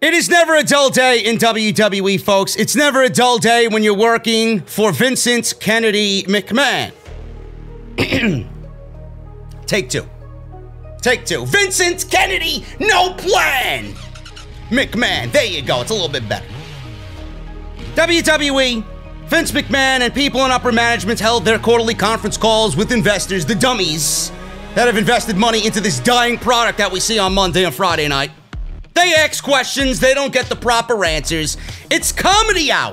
It is never a dull day in WWE, folks. It's never a dull day when you're working for Vincent Kennedy McMahon. Take two. Take two. Vincent Kennedy, no plan! McMahon, there you go. It's a little bit better. WWE, Vince McMahon, and people in upper management held their quarterly conference calls with investors, the dummies that have invested money into this dying product that we see on Monday and Friday night. They ask questions, they don't get the proper answers. It's comedy hour.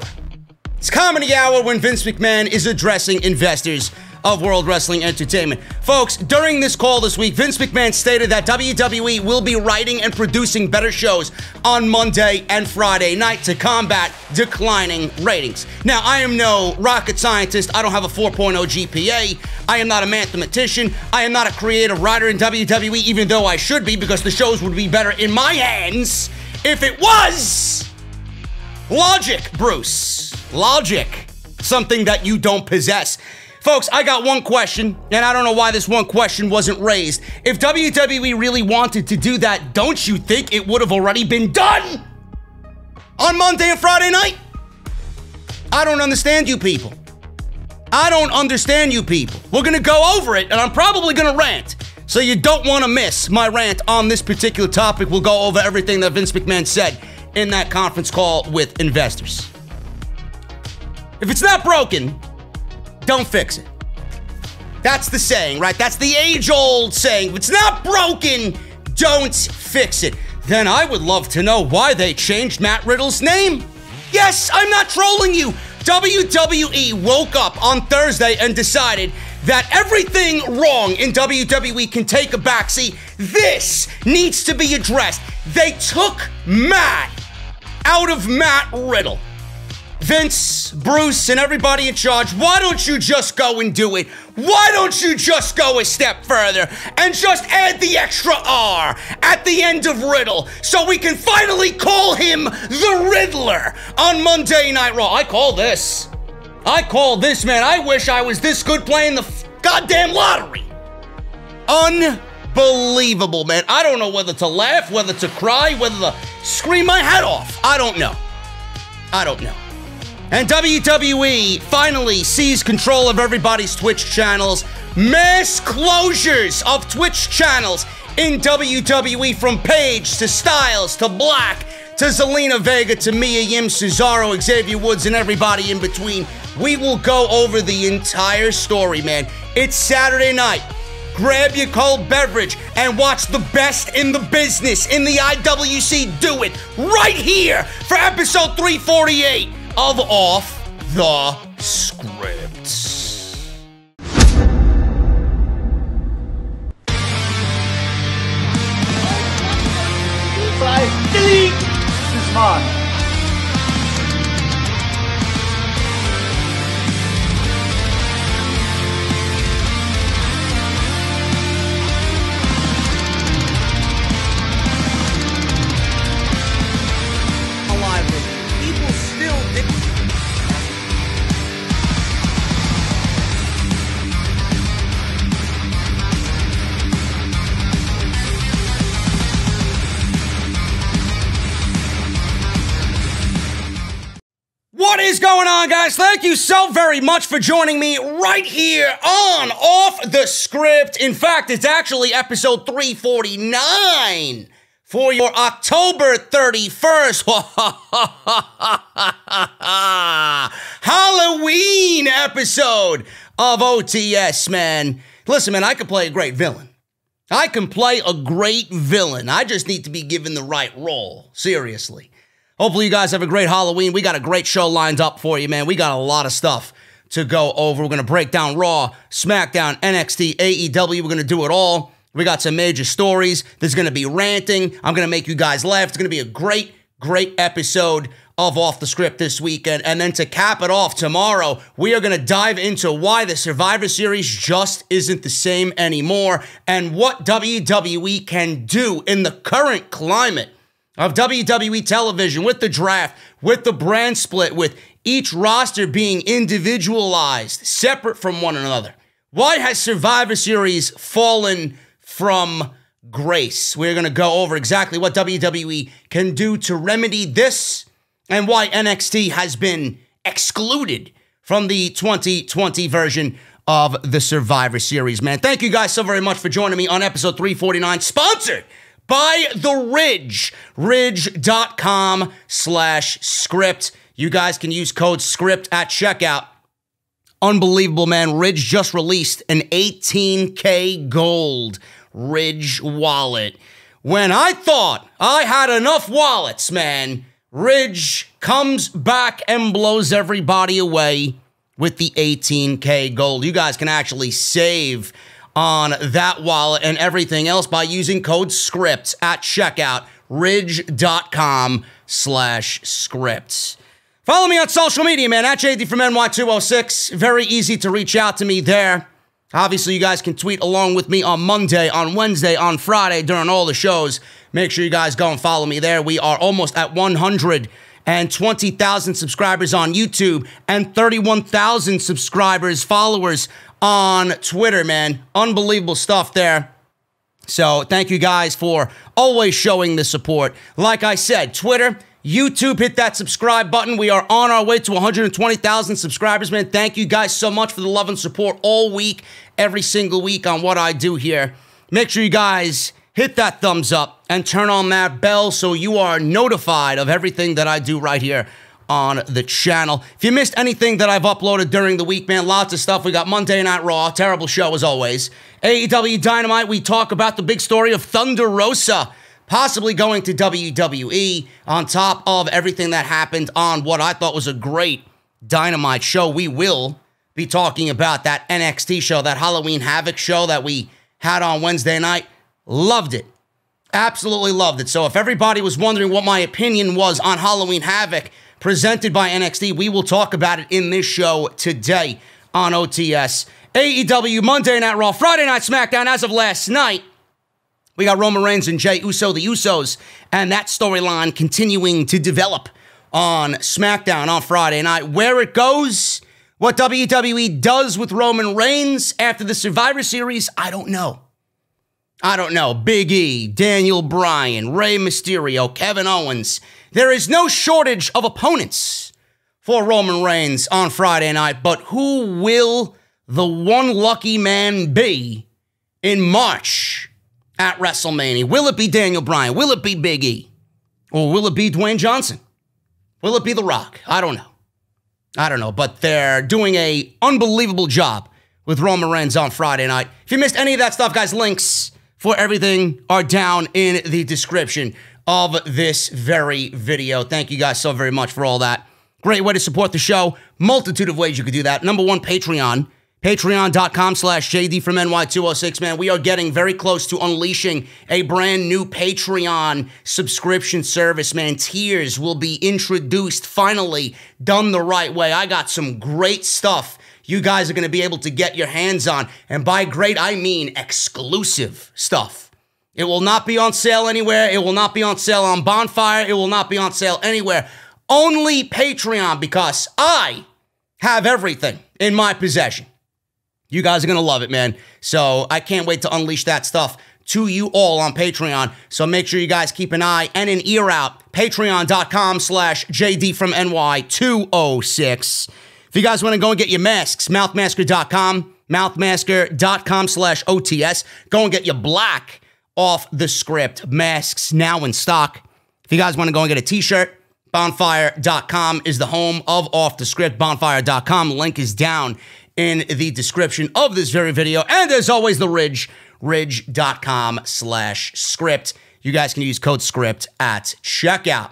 It's comedy hour when Vince McMahon is addressing investors of World Wrestling Entertainment. Folks, during this call this week, Vince McMahon stated that WWE will be writing and producing better shows on Monday and Friday night to combat declining ratings. Now, I am no rocket scientist. I don't have a 4.0 GPA. I am not a mathematician. I am not a creative writer in WWE, even though I should be, because the shows would be better in my hands if it was logic, Bruce. Logic. Something that you don't possess. Folks, I got one question, and I don't know why this one question wasn't raised. If WWE really wanted to do that, don't you think it would have already been done on Monday and Friday night? I don't understand you people. I don't understand you people. We're going to go over it, and I'm probably going to rant. So you don't want to miss my rant on this particular topic. We'll go over everything that Vince McMahon said in that conference call with investors. If it's not broken, don't fix it. That's the saying, right? That's the age-old saying. If it's not broken, don't fix it. Then I would love to know why they changed Matt Riddle's name. Yes, I'm not trolling you. WWE woke up on Thursday and decided that everything wrong in WWE can take a backseat. This needs to be addressed. They took Matt out of Matt Riddle. Vince, Bruce, and everybody in charge, why don't you just go and do it? Why don't you just go a step further and just add the extra R at the end of Riddle so we can finally call him the Riddler on Monday Night Raw? I call this. I call this, man. I wish I was this good playing the goddamn lottery. Unbelievable, man. I don't know whether to laugh, whether to cry, whether to scream my head off. I don't know. I don't know. And WWE finally seized control of everybody's Twitch channels. Mass closures of Twitch channels in WWE, from Paige to Styles to Black to Zelina Vega to Mia Yim, Cesaro, Xavier Woods, and everybody in between. We will go over the entire story, man. It's Saturday night. Grab your cold beverage and watch the best in the business in the IWC do it right here for episode 348. Of Off the Scripts. Delete this mod. Alive with it. People still didn't. What is going on, guys? Thank you so very much for joining me right here on Off the Script. In fact, it's actually episode 349 for your October 31st Halloween episode of OTS, man. Listen, man, I could play a great villain. I can play a great villain. I just need to be given the right role, seriously. Hopefully you guys have a great Halloween. We got a great show lined up for you, man. We got a lot of stuff to go over. We're going to break down Raw, SmackDown, NXT, AEW. We're going to do it all. We got some major stories. There's going to be ranting. I'm going to make you guys laugh. It's going to be a great, great episode of Off the Script this weekend. And then to cap it off tomorrow, we are going to dive into why the Survivor Series just isn't the same anymore and what WWE can do in the current climate of WWE television, with the draft, with the brand split, with each roster being individualized, separate from one another. Why has Survivor Series fallen from grace. We're going to go over exactly what WWE can do to remedy this and why NXT has been excluded from the 2020 version of the Survivor Series, man. Thank you guys so very much for joining me on episode 349, sponsored by The Ridge, ridge.com/script. You guys can use code SCRIPT at checkout. Unbelievable, man. Ridge just released an 18K gold Ridge wallet. When I thought I had enough wallets, man, Ridge comes back and blows everybody away with the 18K gold. You guys can actually save on that wallet and everything else by using code SCRIPT at checkout, ridge.com/script. Follow me on social media, man, at JD from NY206. Very easy to reach out to me there. Obviously, you guys can tweet along with me on Monday, on Wednesday, on Friday, during all the shows. Make sure you guys go and follow me there. We are almost at 120,000 subscribers on YouTube and 31,000 followers on Twitter, man. Unbelievable stuff there. So thank you guys for always showing the support. Like I said, Twitter, YouTube, hit that subscribe button. We are on our way to 120,000 subscribers, man. Thank you guys so much for the love and support all week, every single week on what I do here. Make sure you guys hit that thumbs up and turn on that bell so you are notified of everything that I do right here on the channel. If you missed anything that I've uploaded during the week, man, lots of stuff. We got Monday Night Raw, terrible show as always. AEW Dynamite, we talk about the big story of Thunder Rosa possibly going to WWE on top of everything that happened on what I thought was a great Dynamite show. We will be talking about that NXT show, that Halloween Havoc show that we had on Wednesday night. Loved it. Absolutely loved it. So if everybody was wondering what my opinion was on Halloween Havoc presented by NXT, we will talk about it in this show today on OTS. AEW, Monday Night Raw, Friday Night SmackDown as of last night. We got Roman Reigns and Jey Uso, the Usos, and that storyline continuing to develop on SmackDown on Friday night. Where it goes, what WWE does with Roman Reigns after the Survivor Series, I don't know. I don't know. Big E, Daniel Bryan, Rey Mysterio, Kevin Owens. There is no shortage of opponents for Roman Reigns on Friday night, but who will the one lucky man be in March at WrestleMania? Will it be Daniel Bryan? Will it be Big E? Or will it be Dwayne Johnson? Will it be The Rock? I don't know. I don't know, but they're doing an unbelievable job with Roman Reigns on Friday night. If you missed any of that stuff, guys, links for everything are down in the description of this very video. Thank you guys so very much for all that. Great way to support the show. Multitude of ways you could do that. Number one, Patreon. Patreon.com/JD from NY206, man. We are getting very close to unleashing a brand new Patreon subscription service, man. Tiers will be introduced, finally, done the right way. I got some great stuff you guys are going to be able to get your hands on. And by great, I mean exclusive stuff. It will not be on sale anywhere. It will not be on sale on Bonfire. It will not be on sale anywhere. Only Patreon, because I have everything in my possession. You guys are going to love it, man. So I can't wait to unleash that stuff to you all on Patreon. So make sure you guys keep an eye and an ear out. Patreon.com/JD from NY206. If you guys want to go and get your masks, mouthmasker.com, mouthmasker.com/OTS. Go and get your black off the script masks now in stock. If you guys want to go and get a t-shirt, bonfire.com is the home of Off the Script, bonfire.com. Link is down in the description of this very video. And as always, The Ridge, ridge.com/script. You guys can use code SCRIPT at checkout.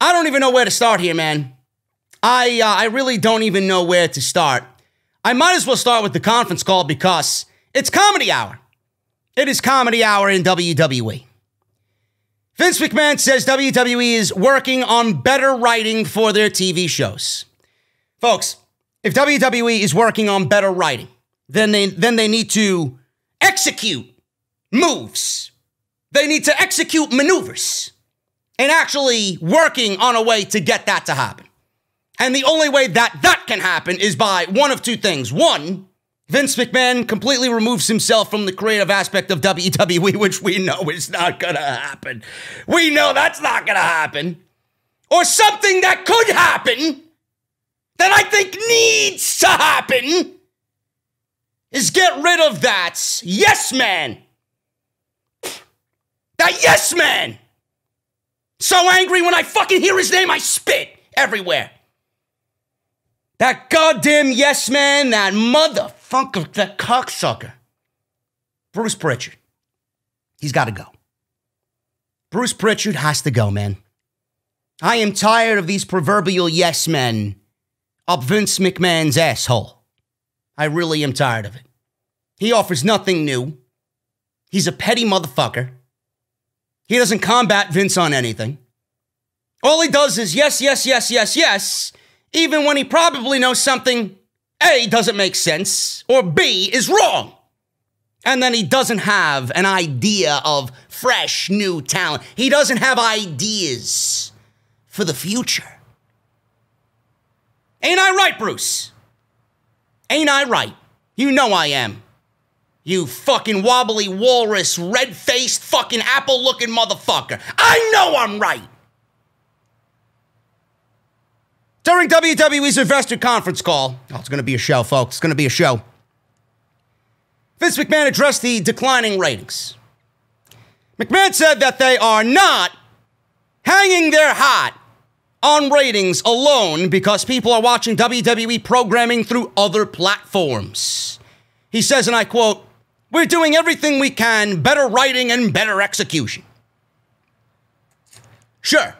I don't even know where to start here, man. I really don't even know where to start. I might as well start with the conference call because it's comedy hour. It is comedy hour in WWE. Vince McMahon says WWE is working on better writing for their TV shows. Folks, if WWE is working on better writing, then they need to execute moves. They need to execute maneuvers and actually working on a way to get that to happen. And the only way that that can happen is by one of two things. One, Vince McMahon completely removes himself from the creative aspect of WWE, which we know is not gonna happen. We know that's not gonna happen. Or something that could happen, that I think needs to happen, is get rid of that yes man. That yes man. So angry when I fucking hear his name, I spit everywhere. That goddamn yes man, that motherfucker, that cocksucker. Bruce Prichard. He's got to go. Bruce Prichard has to go, man. I am tired of these proverbial yes men up Vince McMahon's asshole. I really am tired of it. He offers nothing new. He's a petty motherfucker. He doesn't combat Vince on anything. All he does is yes, yes, yes, yes, yes. Even when he probably knows something, A, doesn't make sense, or B, is wrong. And then he doesn't have an idea of fresh, new talent. He doesn't have ideas for the future. Ain't I right, Bruce? Ain't I right? You know I am. You fucking wobbly walrus, red-faced, fucking apple-looking motherfucker. I know I'm right. During WWE's investor conference call, oh, it's going to be a show, folks. It's going to be a show. Vince McMahon addressed the declining ratings. McMahon said that they are not hanging their hat on ratings alone because people are watching WWE programming through other platforms. He says, and I quote, "We're doing everything we can, better writing and better execution." Sure.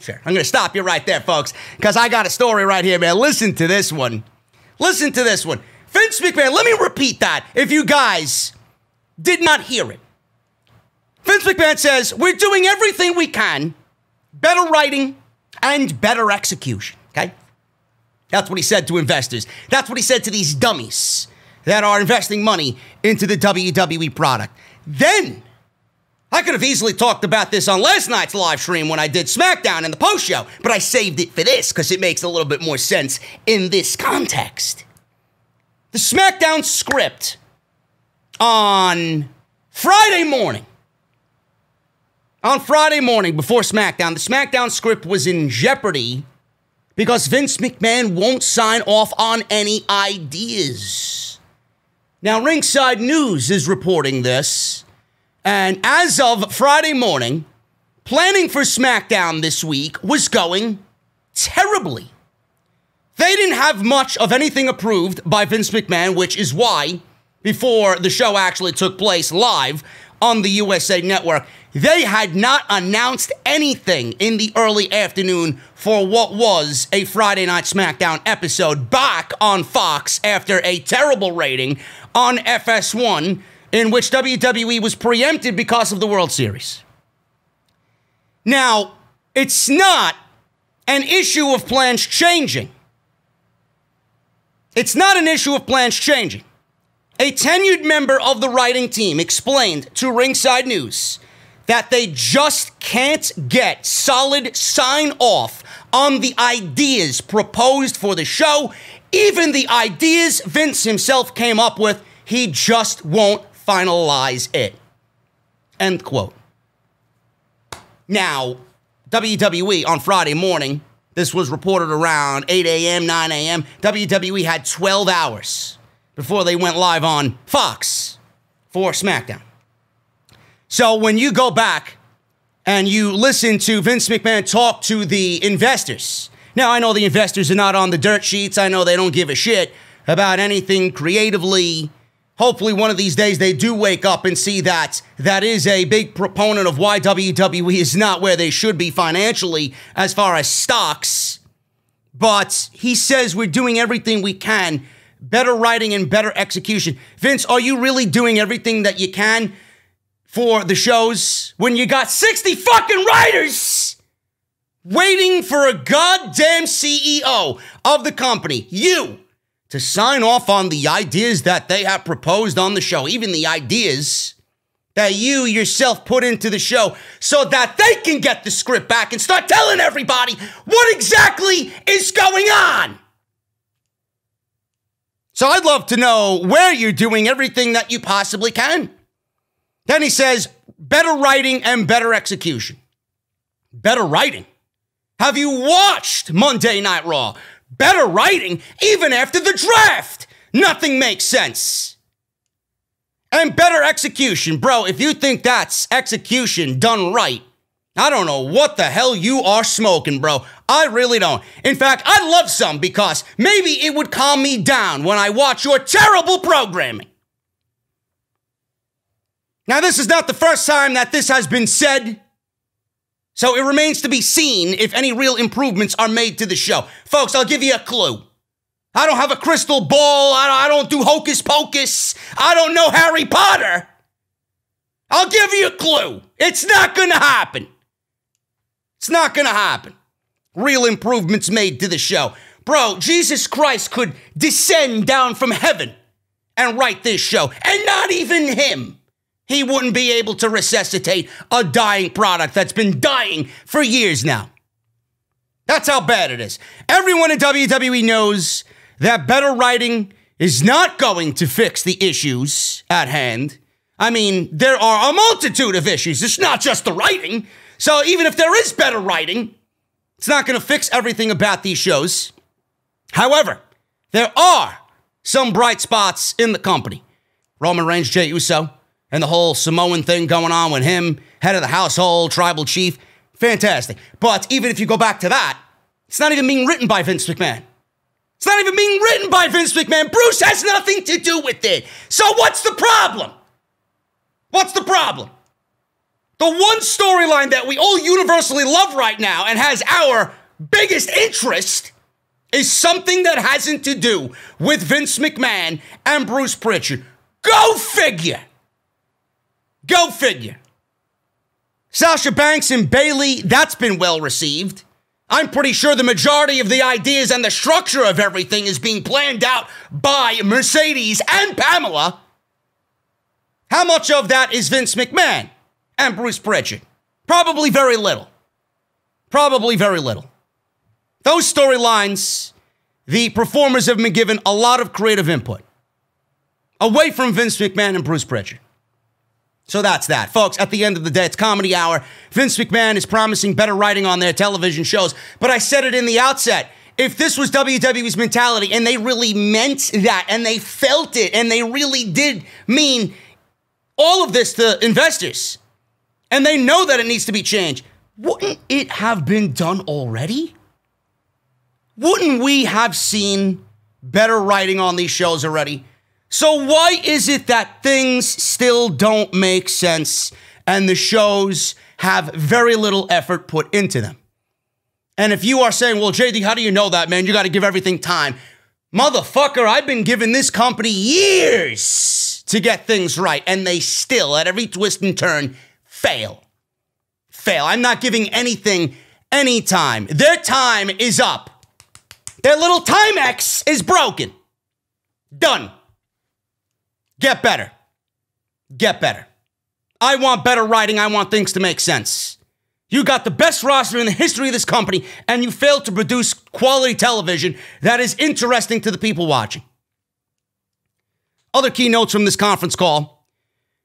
Sure. I'm going to stop you right there, folks, because I got a story right here, man. Listen to this one. Listen to this one. Vince McMahon, let me repeat that if you guys did not hear it. Vince McMahon says, we're doing everything we can, better writing and better execution, okay? That's what he said to investors. That's what he said to these dummies that are investing money into the WWE product. Then I could have easily talked about this on last night's live stream when I did SmackDown in the post show, but I saved it for this because it makes a little bit more sense in this context. The SmackDown script on Friday morning. On Friday morning before SmackDown, the SmackDown script was in jeopardy because Vince McMahon won't sign off on any ideas. Now, Ringside News is reporting this. And as of Friday morning, planning for SmackDown this week was going terribly. They didn't have much of anything approved by Vince McMahon, which is why, before the show actually took place live on the USA Network, they had not announced anything in the early afternoon for what was a Friday Night SmackDown episode back on Fox after a terrible rating on FS1, in which WWE was preempted because of the World Series. Now, it's not an issue of plans changing. It's not an issue of plans changing. A tenured member of the writing team explained to Ringside News that they just can't get solid sign-off on the ideas proposed for the show. Even the ideas Vince himself came up with, he just won't finalize it. End quote. Now, WWE on Friday morning, this was reported around 8 a.m., 9 a.m., WWE had 12 hours before they went live on Fox for SmackDown. So when you go back and you listen to Vince McMahon talk to the investors, now I know the investors are not on the dirt sheets, I know they don't give a shit about anything creatively. Hopefully one of these days they do wake up and see that that is a big proponent of why WWE is not where they should be financially as far as stocks. But he says we're doing everything we can, better writing and better execution. Vince, are you really doing everything that you can for the shows when you got 60 fucking writers waiting for a goddamn CEO of the company, you, to sign off on the ideas that they have proposed on the show, even the ideas that you yourself put into the show so that they can get the script back and start telling everybody what exactly is going on? So I'd love to know where you're doing everything that you possibly can. Then he says, better writing and better execution. Better writing? Have you watched Monday Night Raw? Better writing even after the draft. Nothing makes sense. And better execution. Bro, if you think that's execution done right, I don't know what the hell you are smoking, bro. I really don't. In fact, I love some because maybe it would calm me down when I watch your terrible programming. Now, this is not the first time that this has been said, so it remains to be seen if any real improvements are made to the show. Folks, I'll give you a clue. I don't have a crystal ball. I don't do hocus pocus. I don't know Harry Potter. I'll give you a clue. It's not going to happen. It's not going to happen. Real improvements made to the show. Bro, Jesus Christ could descend down from heaven and write this show. And not even him. He wouldn't be able to resuscitate a dying product that's been dying for years now. That's how bad it is. Everyone in WWE knows that better writing is not going to fix the issues at hand. I mean, there are a multitude of issues. It's not just the writing. So even if there is better writing, it's not going to fix everything about these shows. However, there are some bright spots in the company. Roman Reigns, Jey Uso, and the whole Samoan thing going on with him, head of the household, tribal chief, fantastic. But even if you go back to that, it's not even being written by Vince McMahon. It's not even being written by Vince McMahon. Bruce has nothing to do with it. So what's the problem? What's the problem? The one storyline that we all universally love right now and has our biggest interest is something that hasn't to do with Vince McMahon and Bruce Prichard. Go figure. Go figure. Sasha Banks and Bayley, that's been well received. I'm pretty sure the majority of the ideas and the structure of everything is being planned out by Mercedes and Pamela. How much of that is Vince McMahon and Bruce Prichard? Probably very little. Probably very little. Those storylines, the performers have been given a lot of creative input away from Vince McMahon and Bruce Prichard. So that's that. Folks, at the end of the day, it's comedy hour. Vince McMahon is promising better writing on their television shows. But I said it in the outset. If this was WWE's mentality and they really meant that and they felt it and they really did mean all of this to investors and they know that it needs to be changed, wouldn't it have been done already? Wouldn't we have seen better writing on these shows already? So why is it that things still don't make sense and the shows have very little effort put into them? And if you are saying, well, JD, how do you know that, man? You got to give everything time. Motherfucker, I've been giving this company years to get things right, and they still, at every twist and turn, fail. Fail. I'm not giving anything any time. Their time is up. Their little Timex is broken. Done. Get better. Get better. I want better writing. I want things to make sense. You got the best roster in the history of this company, and you failed to produce quality television that is interesting to the people watching. Other keynotes from this conference call.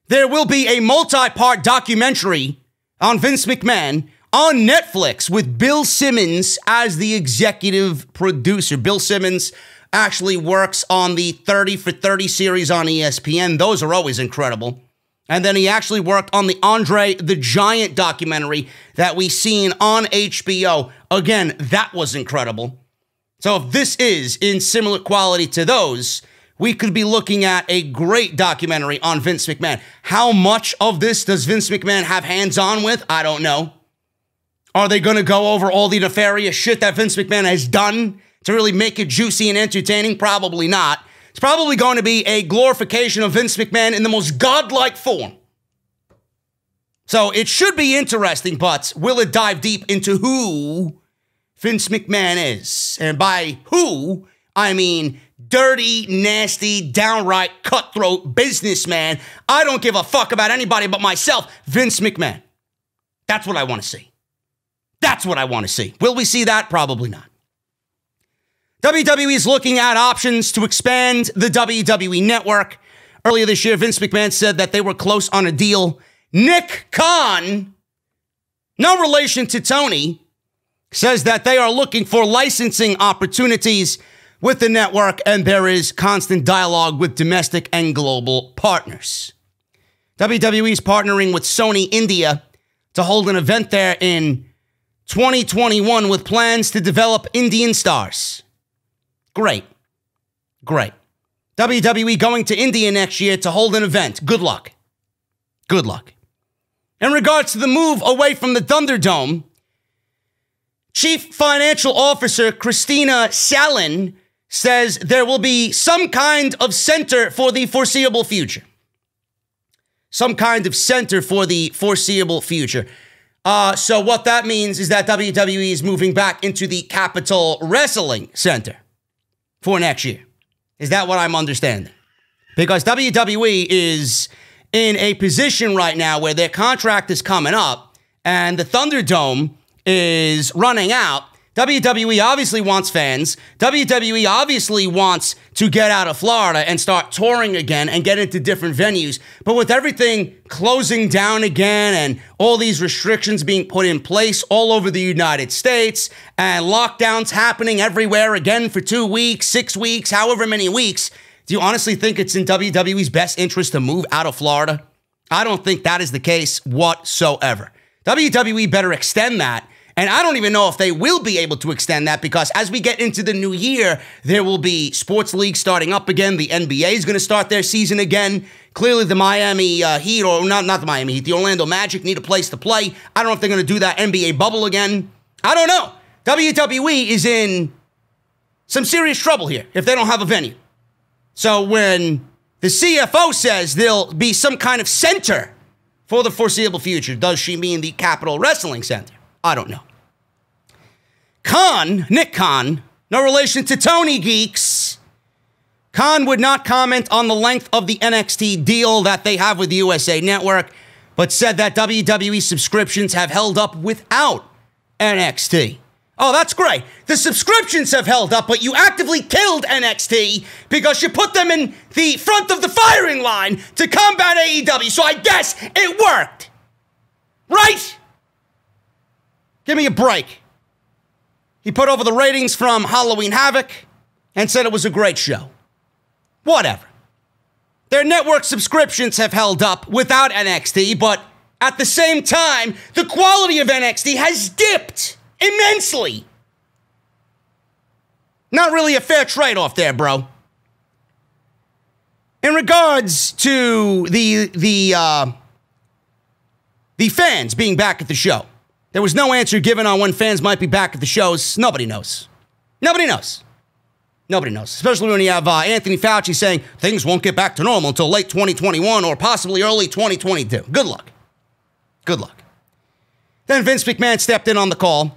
There will be a multi-part documentary on Vince McMahon on Netflix with Bill Simmons as the executive producer. Bill Simmons actually works on the 30 for 30 series on ESPN. Those are always incredible. And then he actually worked on the Andre the Giant documentary that we seen on HBO. Again, that was incredible. So if this is in similar quality to those, we could be looking at a great documentary on Vince McMahon. How much of this does Vince McMahon have hands-on with? I don't know. Are they going to go over all the nefarious shit that Vince McMahon has done to really make it juicy and entertaining? Probably not. It's probably going to be a glorification of Vince McMahon in the most godlike form. So it should be interesting, but will it dive deep into who Vince McMahon is? And by who, I mean dirty, nasty, downright cutthroat businessman. I don't give a fuck about anybody but myself, Vince McMahon. That's what I want to see. That's what I want to see. Will we see that? Probably not. WWE is looking at options to expand the WWE Network. Earlier this year, Vince McMahon said that they were close on a deal. Nick Khan, no relation to Tony, says that they are looking for licensing opportunities with the network, and there is constant dialogue with domestic and global partners. WWE is partnering with Sony India to hold an event there in 2021 with plans to develop Indian stars. Great. Great. WWE going to India next year to hold an event. Good luck. Good luck. In regards to the move away from the Thunderdome, Chief Financial Officer Christina Salin says there will be some kind of center for the foreseeable future. Some kind of center for the foreseeable future. So what that means is that WWE is moving back into the Capitol Wrestling Center for next year. Is that what I'm understanding? Because WWE is in a position right now where their contract is coming up and the Thunderdome is running out. WWE obviously wants fans. WWE obviously wants to get out of Florida and start touring again and get into different venues. But with everything closing down again and all these restrictions being put in place all over the United States and lockdowns happening everywhere again for 2 weeks, 6 weeks, however many weeks, do you honestly think it's in WWE's best interest to move out of Florida? I don't think that is the case whatsoever. WWE better extend that. And I don't even know if they will be able to extend that because as we get into the new year, there will be sports leagues starting up again. The NBA is going to start their season again. Clearly, the Miami Heat, or not the Miami Heat, the Orlando Magic need a place to play. I don't know if they're going to do that NBA bubble again. I don't know. WWE is in some serious trouble here if they don't have a venue. So when the CFO says there'll be some kind of center for the foreseeable future, does she mean the Capitol Wrestling Center? I don't know. Khan, Nick Khan, no relation to Tony Geeks. Khan would not comment on the length of the NXT deal that they have with the USA Network, but said that WWE subscriptions have held up without NXT. Oh, that's great. The subscriptions have held up, but you actively killed NXT because you put them in the front of the firing line to combat AEW, so I guess it worked. Right? Give me a break. He put over the ratings from Halloween Havoc and said it was a great show. Whatever. Their network subscriptions have held up without NXT, but at the same time, the quality of NXT has dipped immensely. Not really a fair trade-off there, bro. In regards to the fans being back at the show, there was no answer given on when fans might be back at the shows. Nobody knows. Nobody knows. Nobody knows. Especially when you have Anthony Fauci saying things won't get back to normal until late 2021 or possibly early 2022. Good luck. Good luck. Then Vince McMahon stepped in on the call.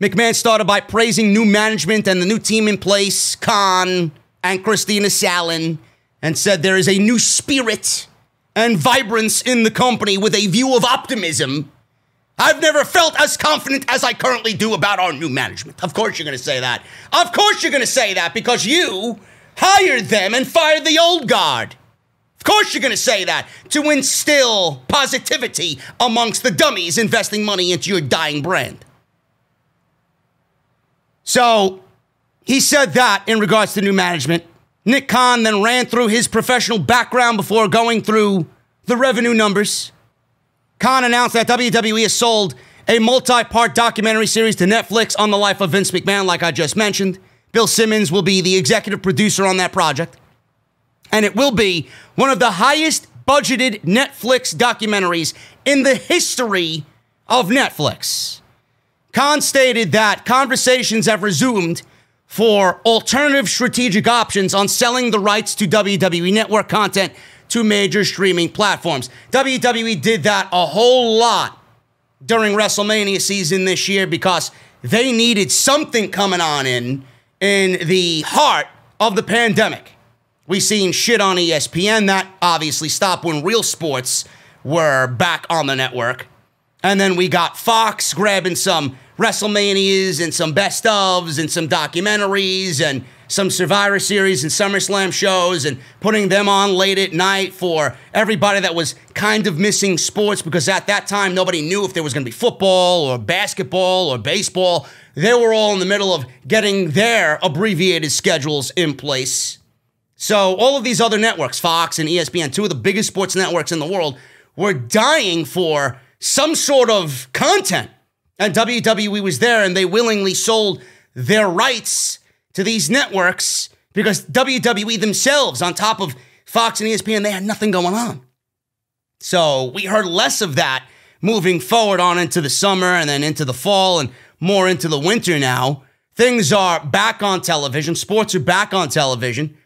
McMahon started by praising new management and the new team in place, Khan and Christina Salin, and said there is a new spirit and vibrance in the company with a view of optimism. I've never felt as confident as I currently do about our new management. Of course you're going to say that. Of course you're going to say that because you hired them and fired the old guard. Of course you're going to say that to instill positivity amongst the dummies investing money into your dying brand. So he said that in regards to new management. Nick Khan then ran through his professional background before going through the revenue numbers. Khan announced that WWE has sold a multi-part documentary series to Netflix on the life of Vince McMahon, like I just mentioned. Bill Simmons will be the executive producer on that project. And it will be one of the highest budgeted Netflix documentaries in the history of Netflix. Khan stated that conversations have resumed for alternative strategic options on selling the rights to WWE Network content to major streaming platforms. WWE did that a whole lot during WrestleMania season this year because they needed something coming on in the heart of the pandemic. We seen shit on ESPN. That obviously stopped when real sports were back on the network. And then we got Fox grabbing some WrestleManias and some best ofs and some documentaries and some Survivor Series and SummerSlam shows and putting them on late at night for everybody that was kind of missing sports, because at that time nobody knew if there was going to be football or basketball or baseball. They were all in the middle of getting their abbreviated schedules in place. So all of these other networks, Fox and ESPN, two of the biggest sports networks in the world, were dying for some sort of content. And WWE was there, and they willingly sold their rights to these networks because WWE themselves, on top of Fox and ESPN, they had nothing going on. So we heard less of that moving forward on into the summer and then into the fall and more into the winter now. Things are back on television. Sports are back on television.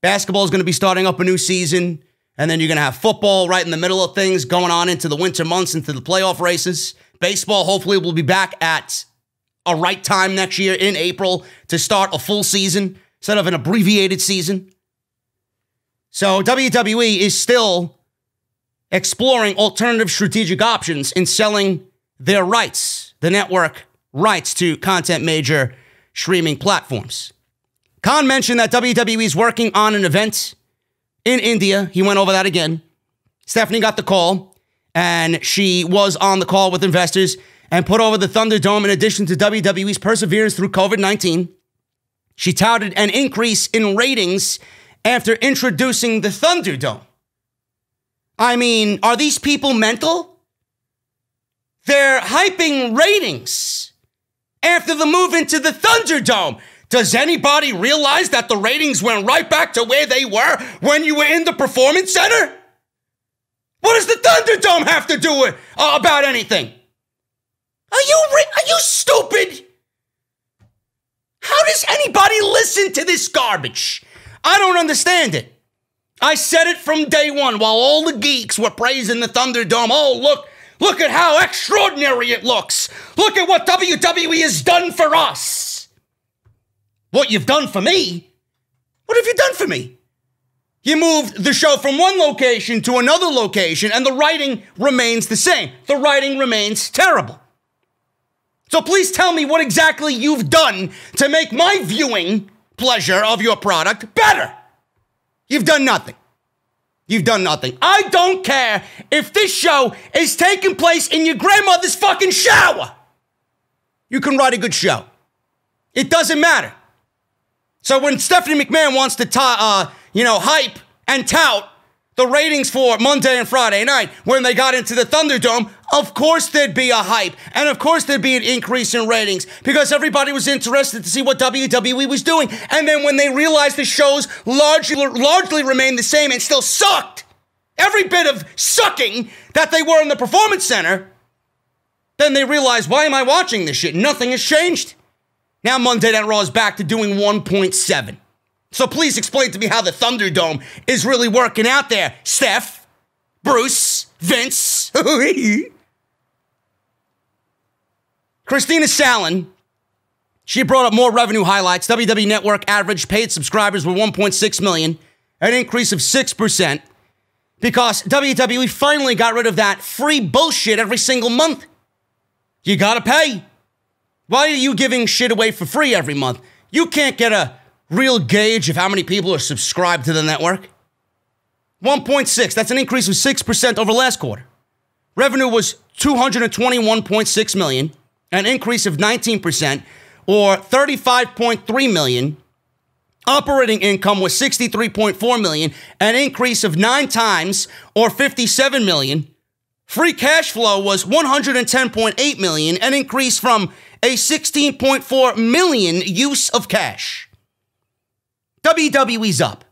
Basketball is going to be starting up a new season, and then you're going to have football right in the middle of things going on into the winter months, into the playoff races. Baseball hopefully will be back at a right time next year in April to start a full season instead of an abbreviated season. So WWE is still exploring alternative strategic options in selling their rights, the network rights, to content major streaming platforms. Khan mentioned that WWE is working on an event in India. He went over that again. Stephanie got the call, and she was on the call with investors and put over the Thunderdome in addition to WWE's perseverance through COVID-19. She touted an increase in ratings after introducing the Thunderdome. I mean, are these people mental? They're hyping ratings after the move into the Thunderdome. Does anybody realize that the ratings went right back to where they were when you were in the Performance Center? What does the Thunderdome have to do with about anything? Are you stupid? How does anybody listen to this garbage? I don't understand it. I said it from day one while all the geeks were praising the Thunderdome. Oh, look at how extraordinary it looks. Look at what WWE has done for us. What you've done for me? What have you done for me? You moved the show from one location to another location, and the writing remains the same. The writing remains terrible. So please tell me what exactly you've done to make my viewing pleasure of your product better. You've done nothing. You've done nothing. I don't care if this show is taking place in your grandmother's fucking shower. You can write a good show. It doesn't matter. So when Stephanie McMahon wants to, hype and tout the ratings for Monday and Friday night, when they got into the Thunderdome, of course there'd be a hype, and of course there'd be an increase in ratings, because everybody was interested to see what WWE was doing. And then when they realized the shows largely remained the same and still sucked, every bit of sucking that they were in the Performance Center, then they realized, why am I watching this shit? Nothing has changed. Now Monday Night Raw is back to doing 1.7. So please explain to me how the Thunderdome is really working out there, Steph, Bruce, Vince. Christina Salin, she brought up more revenue highlights. WWE Network average paid subscribers were 1.6 million, an increase of 6%, because WWE finally got rid of that free bullshit every single month. You gotta pay. Why are you giving shit away for free every month? You can't get a real gauge of how many people are subscribed to the network. 1.6, that's an increase of 6% over last quarter. Revenue was $221.6 million, an increase of 19%, or $35.3 million. Operating income was $63.4 million, an increase of 9 times, or $57 million. Free cash flow was $110.8 million, an increase from a $16.4 million use of cash. WWE's up.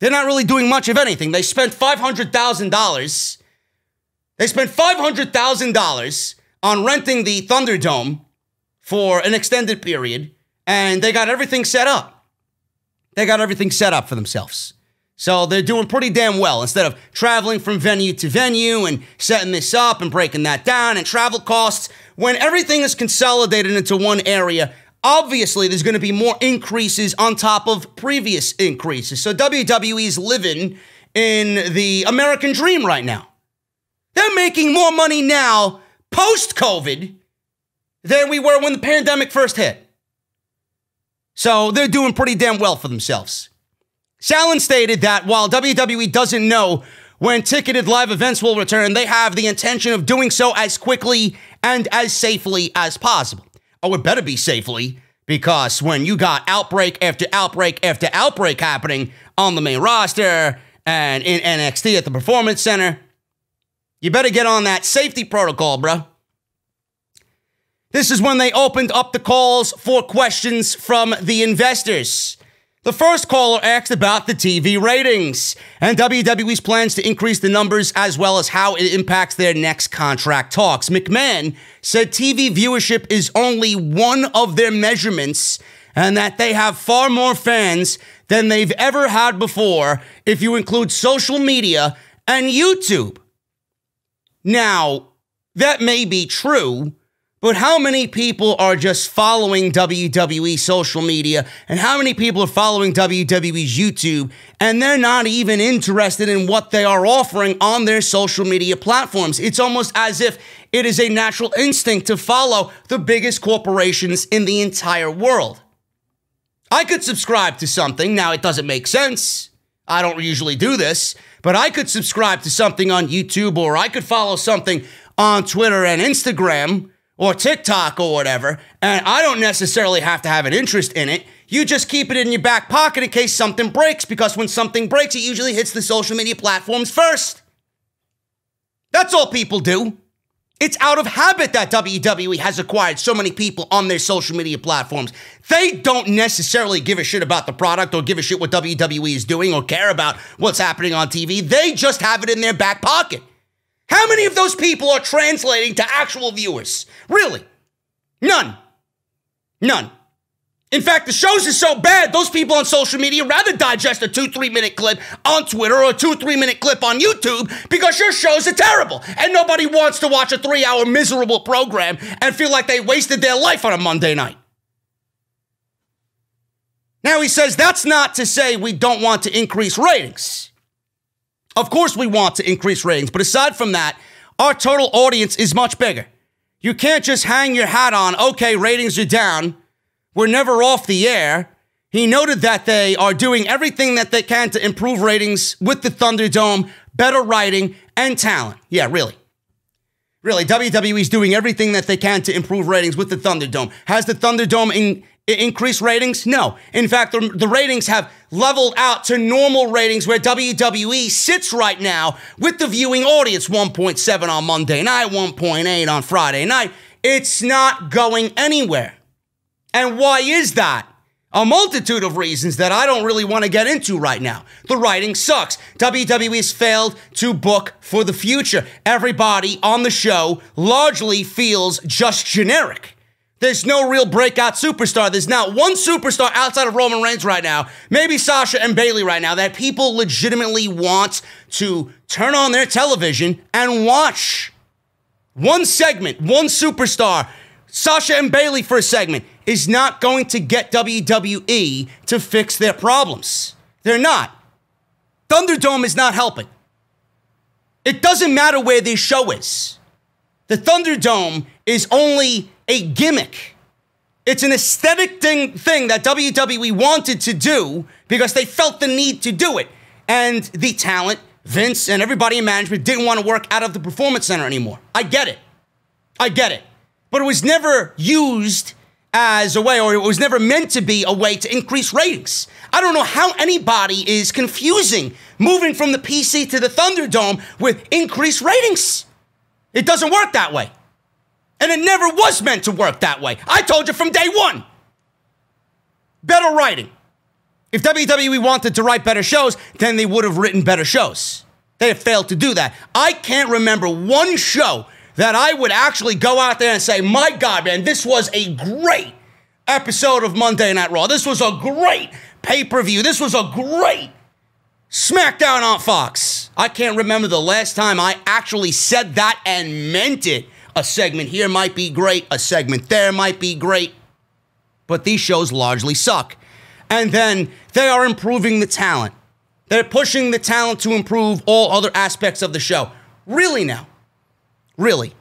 They're not really doing much of anything. They spent $500,000. They spent $500,000 on renting the Thunderdome for an extended period, and they got everything set up. They got everything set up for themselves. So they're doing pretty damn well. Instead of traveling from venue to venue and setting this up and breaking that down and travel costs, when everything is consolidated into one area, obviously there's going to be more increases on top of previous increases. So WWE's living in the American dream right now. They're making more money now post-COVID than we were when the pandemic first hit. So they're doing pretty damn well for themselves. Salin stated that while WWE doesn't know when ticketed live events will return, they have the intention of doing so as quickly and as safely as possible. Oh, it better be safely, because when you got outbreak after outbreak after outbreak happening on the main roster and in NXT at the Performance Center, you better get on that safety protocol, bro. This is when they opened up the calls for questions from the investors. The first caller asked about the TV ratings and WWE's plans to increase the numbers as well as how it impacts their next contract talks. McMahon said TV viewership is only one of their measurements and that they have far more fans than they've ever had before if you include social media and YouTube. Now, that may be true, but how many people are just following WWE social media and how many people are following WWE's YouTube and they're not even interested in what they are offering on their social media platforms? It's almost as if it is a natural instinct to follow the biggest corporations in the entire world. I could subscribe to something. Now, it doesn't make sense. I don't usually do this, but I could subscribe to something on YouTube or I could follow something on Twitter and Instagram or TikTok or whatever, and I don't necessarily have to have an interest in it. You just keep it in your back pocket in case something breaks, because when something breaks, it usually hits the social media platforms first. That's all people do. It's out of habit that WWE has acquired so many people on their social media platforms. They don't necessarily give a shit about the product or give a shit what WWE is doing or care about what's happening on TV. They just have it in their back pocket. How many of those people are translating to actual viewers? Really? None. None. In fact, the shows are so bad, those people on social media rather digest a 2-3 minute clip on Twitter or a 2-3 minute clip on YouTube because your shows are terrible and nobody wants to watch a 3-hour miserable program and feel like they wasted their life on a Monday night. Now he says that's not to say we don't want to increase ratings. Of course we want to increase ratings, but aside from that, our total audience is much bigger. You can't just hang your hat on, okay, ratings are down, we're never off the air. He noted that they are doing everything that they can to improve ratings with the Thunderdome, better writing, and talent. Yeah, really. Really, WWE's doing everything that they can to improve ratings with the Thunderdome. Has the Thunderdome increased ratings? No. In fact, the ratings have leveled out to normal ratings where WWE sits right now with the viewing audience. 1.7 on Monday night, 1.8 on Friday night. It's not going anywhere. And why is that? A multitude of reasons that I don't really want to get into right now. The writing sucks. WWE has failed to book for the future. Everybody on the show largely feels just generic. There's no real breakout superstar. There's not one superstar outside of Roman Reigns right now, maybe Sasha and Bayley right now, that people legitimately want to turn on their television and watch. One segment, one superstar, Sasha and Bayley for a segment, is not going to get WWE to fix their problems. They're not. Thunderdome is not helping. It doesn't matter where this show is. The Thunderdome is only a gimmick. It's an aesthetic thing that WWE wanted to do because they felt the need to do it. And the talent, Vince, and everybody in management didn't want to work out of the Performance Center anymore. I get it. I get it. But it was never used as a way, or it was never meant to be a way to increase ratings. I don't know how anybody is confusing moving from the PC to the Thunderdome with increased ratings. It doesn't work that way. And it never was meant to work that way. I told you from day one. Better writing. If WWE wanted to write better shows, then they would have written better shows. They have failed to do that. I can't remember one show that I would actually go out there and say, my God, man, this was a great episode of Monday Night Raw. This was a great pay-per-view. This was a great SmackDown on Fox. I can't remember the last time I actually said that and meant it. A segment here might be great. A segment there might be great. But these shows largely suck. And then they are improving the talent. They're pushing the talent to improve all other aspects of the show. Really now. Really.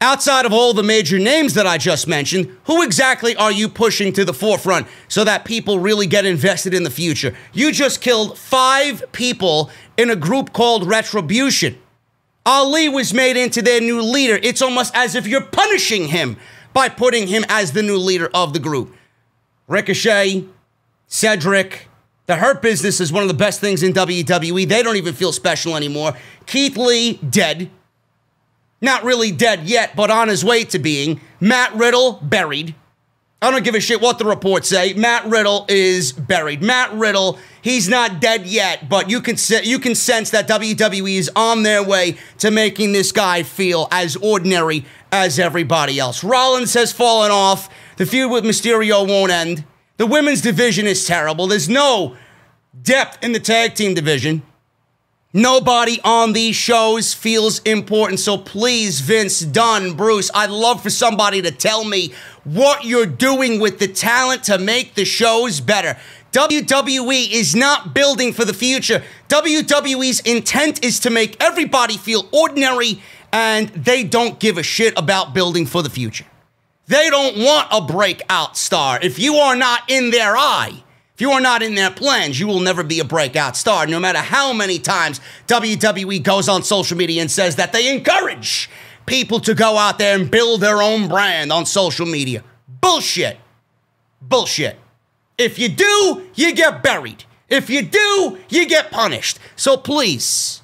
Outside of all the major names that I just mentioned, who exactly are you pushing to the forefront so that people really get invested in the future? You just killed 5 people in a group called Retribution. Ali was made into their new leader. It's almost as if you're punishing him by putting him as the new leader of the group. Ricochet, Cedric, the Hurt Business is one of the best things in WWE. They don't even feel special anymore. Keith Lee, dead. Not really dead yet, but on his way to being. Matt Riddle, buried. I don't give a shit what the reports say. Matt Riddle is buried. Matt Riddle, he's not dead yet, but you can sense that WWE is on their way to making this guy feel as ordinary as everybody else. Rollins has fallen off. The feud with Mysterio won't end. The women's division is terrible. There's no depth in the tag team division. Nobody on these shows feels important, so please, Vince, Dunn, Bruce, I'd love for somebody to tell me what you're doing with the talent to make the shows better. WWE is not building for the future. WWE's intent is to make everybody feel ordinary, and they don't give a shit about building for the future. They don't want a breakout star. If you are not in their eye, if you are not in their plans, you will never be a breakout star, no matter how many times WWE goes on social media and says that they encourage people to go out there and build their own brand on social media. Bullshit. Bullshit. If you do, you get buried. If you do, you get punished. So please,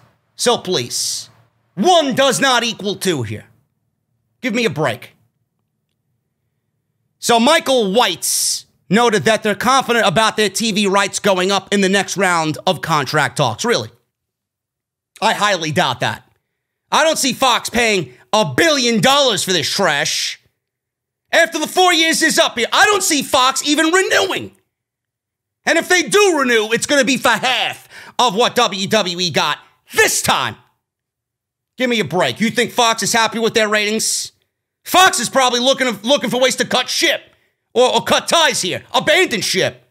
one does not equal two here. Give me a break. So Michael White's noted that they're confident about their TV rights going up in the next round of contract talks. Really? I highly doubt that. I don't see Fox paying $1 billion for this trash. After the 4 years is up here, I don't see Fox even renewing. And if they do renew, it's going to be for half of what WWE got this time. Give me a break. You think Fox is happy with their ratings? Fox is probably looking for ways to cut ship. Or cut ties here. Abandon ship.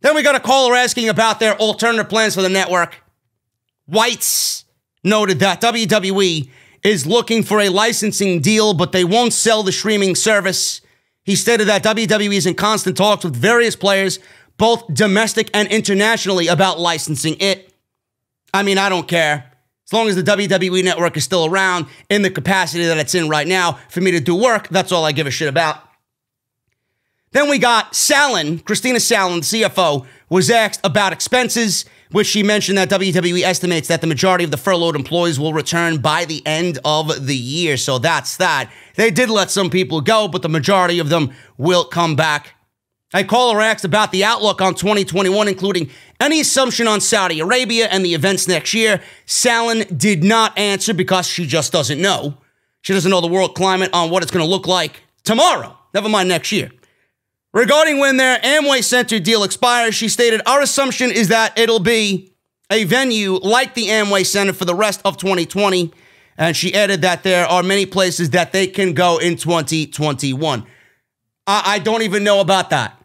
Then we got a caller asking about their alternative plans for the network. Whites noted that WWE is looking for a licensing deal, but they won't sell the streaming service. He stated that WWE is in constant talks with various players, both domestic and internationally, about licensing it. I mean, I don't care. As long as the WWE Network is still around in the capacity that it's in right now for me to do work, that's all I give a shit about. Then we got Salin, Christina Salin, the CFO, was asked about expenses, which she mentioned that WWE estimates that the majority of the furloughed employees will return by the end of the year. So that's that. They did let some people go, but the majority of them will come back. A caller asked about the outlook on 2021, including any assumption on Saudi Arabia and the events next year. Salin did not answer because she just doesn't know. She doesn't know the world climate on what it's going to look like tomorrow, never mind next year. Regarding when their Amway Center deal expires, she stated, our assumption is that it'll be a venue like the Amway Center for the rest of 2020. And she added that there are many places that they can go in 2021. I don't even know about that.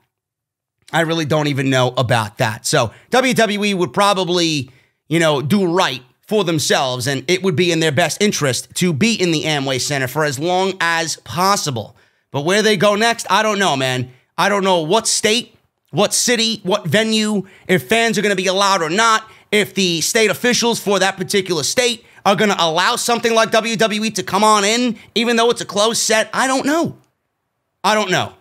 I really don't even know about that. So WWE would probably, you know, do right for themselves, and it would be in their best interest to be in the Amway Center for as long as possible. But where they go next, I don't know, man. I don't know what state, what city, what venue, if fans are going to be allowed or not, if the state officials for that particular state are going to allow something like WWE to come on in, even though it's a closed set. I don't know. I don't know.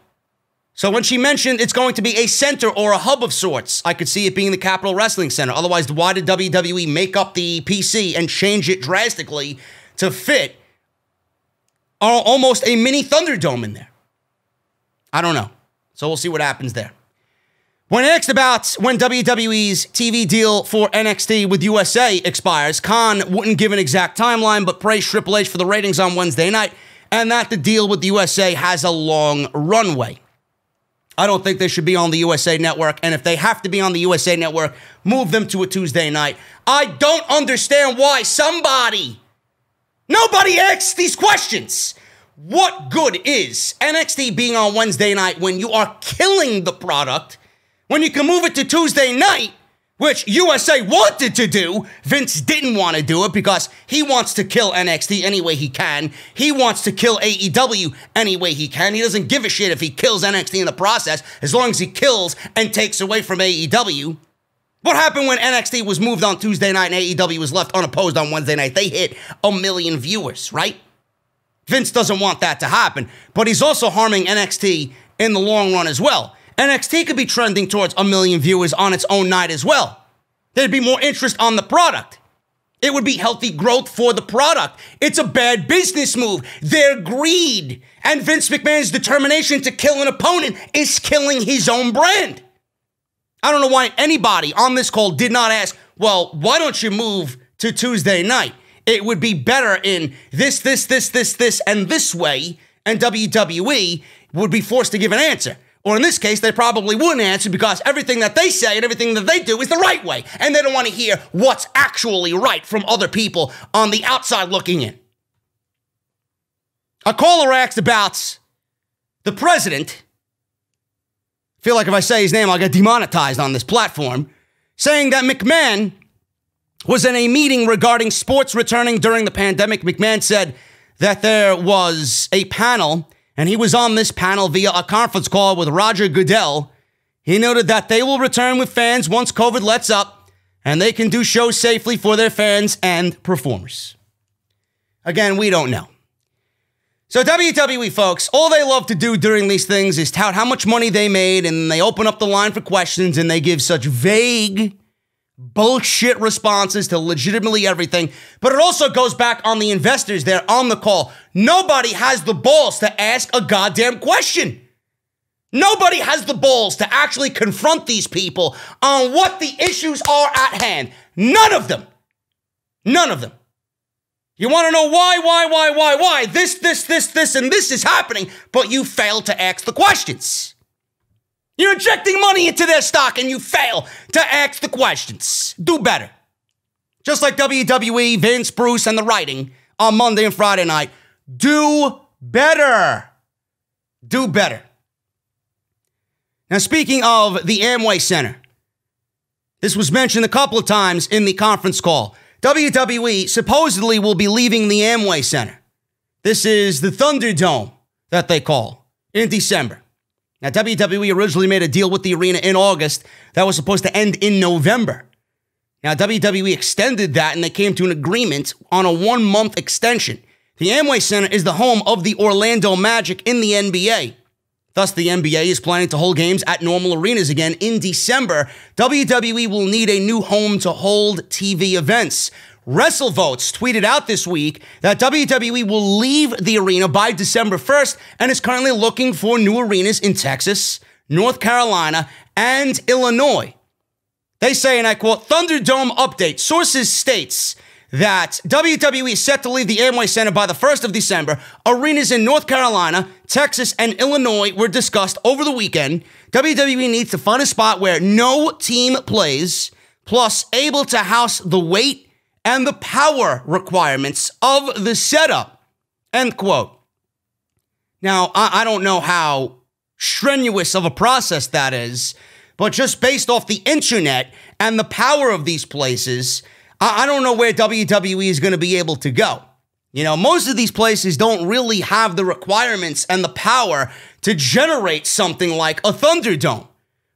So when she mentioned it's going to be a center or a hub of sorts, I could see it being the Capital Wrestling Center. Otherwise, why did WWE make up the PC and change it drastically to fit almost a mini Thunderdome in there? I don't know. So we'll see what happens there. When asked about when WWE's TV deal for NXT with USA expires, Khan wouldn't give an exact timeline, but praised Triple H for the ratings on Wednesday night and that the deal with USA has a long runway. I don't think they should be on the USA Network, and if they have to be on the USA Network, move them to a Tuesday night. I don't understand why nobody asks these questions. What good is NXT being on Wednesday night when you are killing the product, when you can move it to Tuesday night, which USA wanted to do. Vince didn't want to do it because he wants to kill NXT any way he can. He wants to kill AEW any way he can. He doesn't give a shit if he kills NXT in the process, as long as he kills and takes away from AEW. What happened when NXT was moved on Tuesday night and AEW was left unopposed on Wednesday night? They hit 1 million viewers, right? Vince doesn't want that to happen, but he's also harming NXT in the long run as well. NXT could be trending towards 1 million viewers on its own night as well. There'd be more interest on the product. It would be healthy growth for the product. It's a bad business move. Their greed and Vince McMahon's determination to kill an opponent is killing his own brand. I don't know why anybody on this call did not ask, well, why don't you move to Tuesday night? It would be better in this, and this way, and WWE would be forced to give an answer. Or in this case, they probably wouldn't answer because everything that they say and everything that they do is the right way. And they don't want to hear what's actually right from other people on the outside looking in. A caller asked about the president. I feel like if I say his name, I'll get demonetized on this platform. Saying that McMahon was in a meeting regarding sports returning during the pandemic. McMahon said that there was a panel, and he was on this panel via a conference call with Roger Goodell. He noted that they will return with fans once COVID lets up and they can do shows safely for their fans and performers. Again, we don't know. So WWE folks, all they love to do during these things is tout how much money they made, and they open up the line for questions and they give such vague bullshit responses to legitimately everything. But it also goes back on the investors there on the call. Nobody has the balls to ask a goddamn question. Nobody has the balls to actually confront these people on what the issues are at hand. None of them. None of them. You want to know why? This, and this is happening, but you fail to ask the questions. You're injecting money into their stock and you fail to ask the questions. Do better. Just like WWE, Vince, Bruce, and the writing on Monday and Friday night. Do better. Do better. Now, speaking of the Amway Center, this was mentioned a couple of times in the conference call. WWE supposedly will be leaving the Amway Center. This is the Thunderdome that they call in December. Now, WWE originally made a deal with the arena in August that was supposed to end in November. Now, WWE extended that, and they came to an agreement on a 1-month extension. The Amway Center is the home of the Orlando Magic in the NBA. Thus, the NBA is planning to hold games at normal arenas again in December. WWE will need a new home to hold TV events. WrestleVotes tweeted out this week that WWE will leave the arena by December 1st and is currently looking for new arenas in Texas, North Carolina, and Illinois. They say, and I quote, Thunderdome update, sources states that WWE is set to leave the Amway Center by the 1st of December. Arenas in North Carolina, Texas, and Illinois were discussed over the weekend. WWE needs to find a spot where no team plays, plus able to house the weight and the power requirements of the setup, end quote. Now, I don't know how strenuous of a process that is, but just based off the internet and the power of these places, I don't know where WWE is going to be able to go. You know, most of these places don't really have the requirements and the power to generate something like a Thunderdome,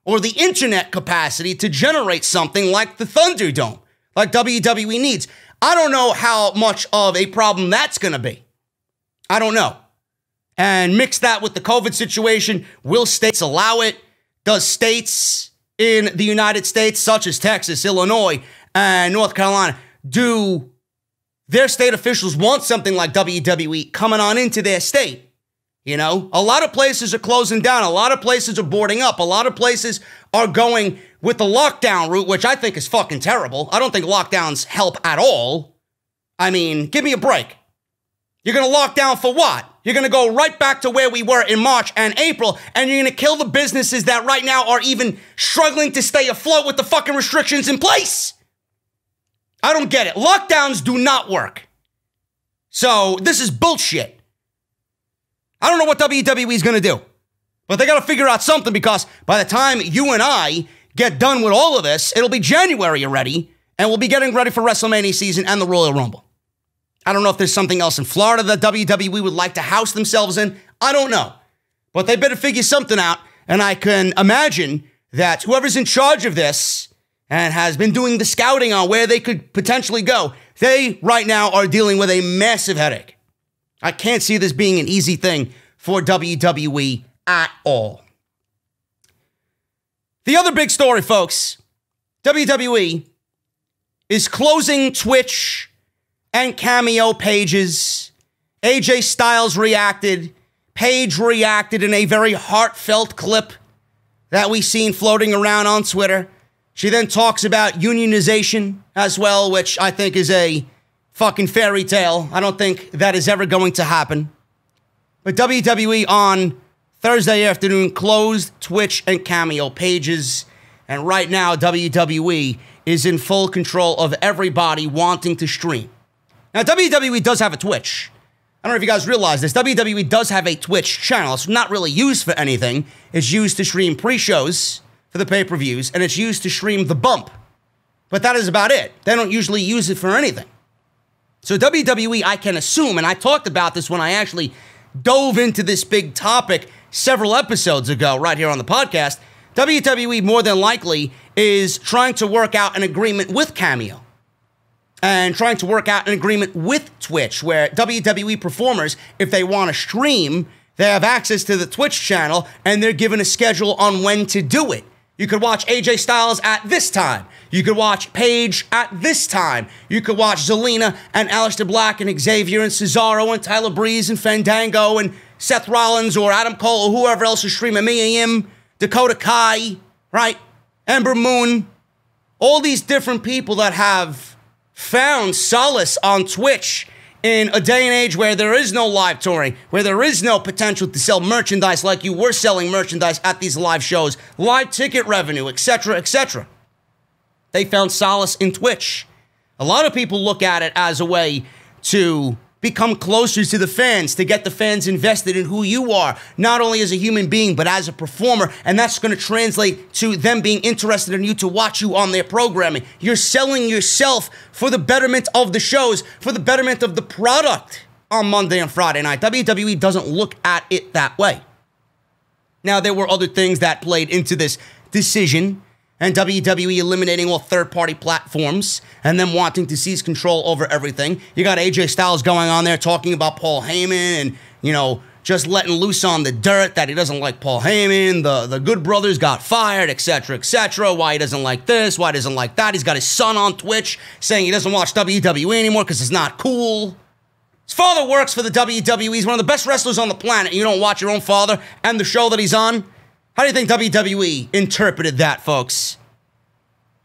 or the internet capacity to generate something like the Thunderdome, like WWE needs. I don't know how much of a problem that's going to be. I don't know. And mix that with the COVID situation. Will states allow it? Does states in the United States, such as Texas, Illinois, and North Carolina, do their state officials want something like WWE coming on into their state? You know, a lot of places are closing down. A lot of places are boarding up. A lot of places are going with the lockdown route, which I think is fucking terrible. I don't think lockdowns help at all. I mean, give me a break. You're going to lock down for what? You're going to go right back to where we were in March and April, and you're going to kill the businesses that right now are even struggling to stay afloat with the fucking restrictions in place. I don't get it. Lockdowns do not work. So this is bullshit. I don't know what WWE is going to do, but they got to figure out something, because by the time you and I get done with all of this, it'll be January already, and we'll be getting ready for WrestleMania season and the Royal Rumble. I don't know if there's something else in Florida that WWE would like to house themselves in. I don't know. But they better figure something out, and I can imagine that whoever's in charge of this and has been doing the scouting on where they could potentially go, they right now are dealing with a massive headache. I can't see this being an easy thing for WWE at all. The other big story, folks, WWE is closing Twitch and Cameo pages. AJ Styles reacted. Paige reacted in a very heartfelt clip that we've seen floating around on Twitter. She then talks about unionization as well, which I think is a fucking fairy tale. I don't think that is ever going to happen. But WWE on Thursday afternoon closed Twitch and Cameo pages. And right now, WWE is in full control of everybody wanting to stream. Now, WWE does have a Twitch. I don't know if you guys realize this. WWE does have a Twitch channel. It's not really used for anything. It's used to stream pre-shows for the pay-per-views, and it's used to stream The Bump. But that is about it. They don't usually use it for anything. So WWE, I can assume, and I talked about this when I actually dove into this big topic several episodes ago right here on the podcast, WWE more than likely is trying to work out an agreement with Cameo and trying to work out an agreement with Twitch, where WWE performers, if they want to stream, they have access to the Twitch channel, and they're given a schedule on when to do it. You could watch AJ Styles at this time. You could watch Paige at this time. You could watch Zelina and Aleister Black and Xavier and Cesaro and Tyler Breeze and Fandango and Seth Rollins or Adam Cole or whoever else is streaming. Mia Yim, Dakota Kai, right? Ember Moon. All these different people that have found solace on Twitch in a day and age where there is no live touring, where there is no potential to sell merchandise like you were selling merchandise at these live shows, live ticket revenue, etc., etc. They found solace in Twitch. A lot of people look at it as a way to become closer to the fans, to get the fans invested in who you are, not only as a human being, but as a performer, and that's going to translate to them being interested in you to watch you on their programming. You're selling yourself for the betterment of the shows, for the betterment of the product on Monday and Friday night. WWE doesn't look at it that way. Now, there were other things that played into this decision, and WWE eliminating all third-party platforms and them wanting to seize control over everything. You got AJ Styles going on there talking about Paul Heyman and, you know, just letting loose on the dirt that he doesn't like Paul Heyman, the Good Brothers got fired, etc., etc., why he doesn't like this, why he doesn't like that. He's got his son on Twitch saying he doesn't watch WWE anymore because it's not cool. His father works for the WWE. He's one of the best wrestlers on the planet. You don't watch your own father and the show that he's on? How do you think WWE interpreted that, folks?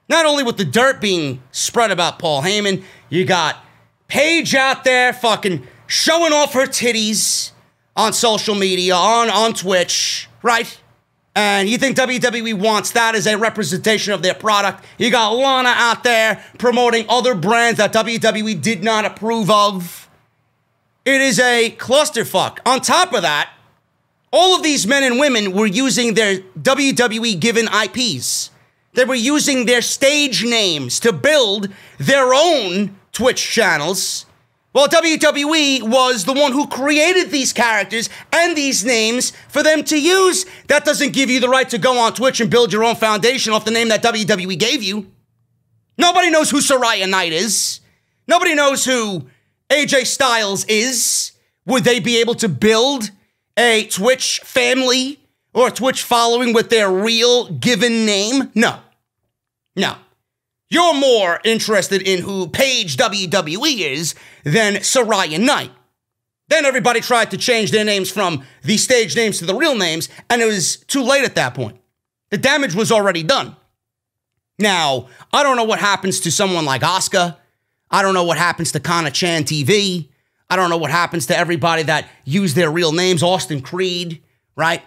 Not only with the dirt being spread about Paul Heyman, you got Paige out there fucking showing off her titties on social media, on Twitch, right? And you think WWE wants that as a representation of their product? You got Lana out there promoting other brands that WWE did not approve of. It is a clusterfuck. On top of that, all of these men and women were using their WWE-given IPs. They were using their stage names to build their own Twitch channels. Well, WWE was the one who created these characters and these names for them to use. That doesn't give you the right to go on Twitch and build your own foundation off the name that WWE gave you. Nobody knows who Saraya Knight is. Nobody knows who AJ Styles is. Would they be able to build a Twitch family or a Twitch following with their real given name? No. No. You're more interested in who Paige WWE is than Saraya Knight. Then everybody tried to change their names from the stage names to the real names, and it was too late at that point. The damage was already done. Now, I don't know what happens to someone like Asuka. I don't know what happens to Kana Chan TV. I don't know what happens to everybody that used their real names, Austin Creed, right?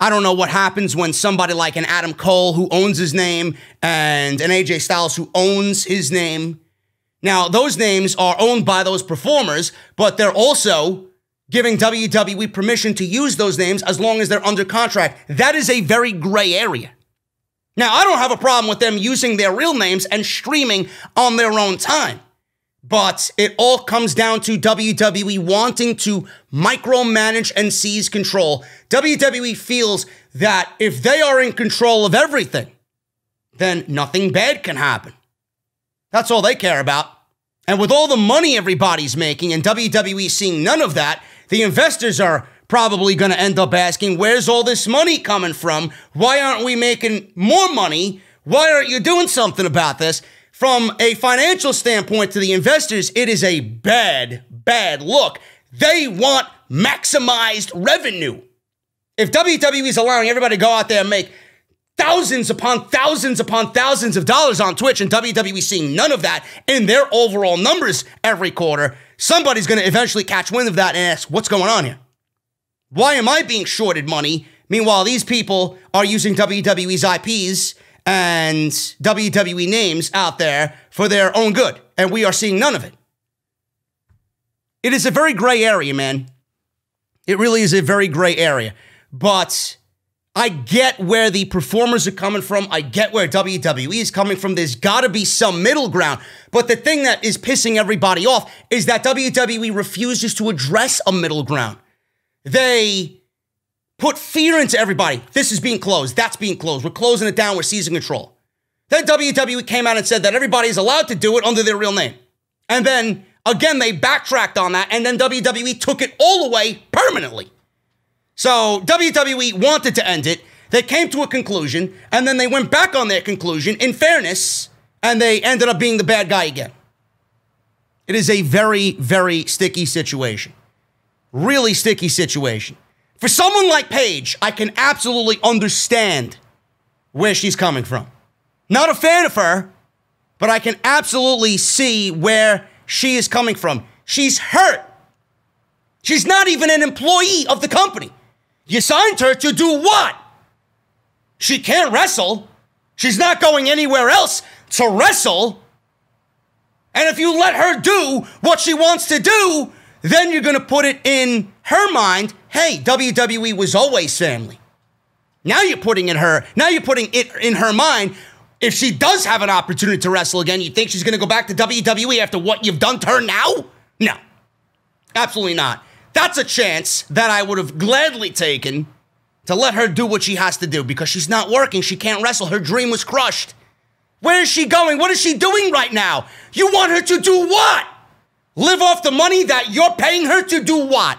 I don't know what happens when somebody like an Adam Cole who owns his name and an AJ Styles who owns his name. Now, those names are owned by those performers, but they're also giving WWE permission to use those names as long as they're under contract. That is a very gray area. Now, I don't have a problem with them using their real names and streaming on their own time, but it all comes down to WWE wanting to micromanage and seize control. WWE feels that if they are in control of everything, then nothing bad can happen. That's all they care about. And with all the money everybody's making and WWE seeing none of that, the investors are probably going to end up asking, where's all this money coming from? Why aren't we making more money? Why aren't you doing something about this? From a financial standpoint to the investors, it is a bad, bad look. They want maximized revenue. If WWE is allowing everybody to go out there and make thousands upon thousands upon thousands of dollars on Twitch, and WWE seeing none of that in their overall numbers every quarter, somebody's going to eventually catch wind of that and ask, what's going on here? Why am I being shorted money? Meanwhile, these people are using WWE's IPs and WWE names out there for their own good, and we are seeing none of it. It is a very gray area, man. It really is a very gray area, but I get where the performers are coming from. I get where WWE is coming from. There's got to be some middle ground. But the thing that is pissing everybody off is that WWE refuses to address a middle ground. They put fear into everybody. This is being closed. That's being closed. We're closing it down. We're seizing control. Then WWE came out and said that everybody is allowed to do it under their real name. And then, again, they backtracked on that. And then WWE took it all away permanently. So WWE wanted to end it. They came to a conclusion, and then they went back on their conclusion, in fairness, and they ended up being the bad guy again. It is a very, very sticky situation. Really sticky situation. For someone like Paige, I can absolutely understand where she's coming from. Not a fan of her, but I can absolutely see where she is coming from. She's hurt. She's not even an employee of the company. You signed her to do what? She can't wrestle. She's not going anywhere else to wrestle. And if you let her do what she wants to do, then you're going to put it in her mind, hey, WWE was always family. Now you're putting in her, now you're putting it in her mind, if she does have an opportunity to wrestle again, you think she's going to go back to WWE after what you've done to her now? No, absolutely not. That's a chance that I would have gladly taken to let her do what she has to do because she's not working. She can't wrestle. Her dream was crushed. Where is she going? What is she doing right now? You want her to do what? Live off the money that you're paying her to do what?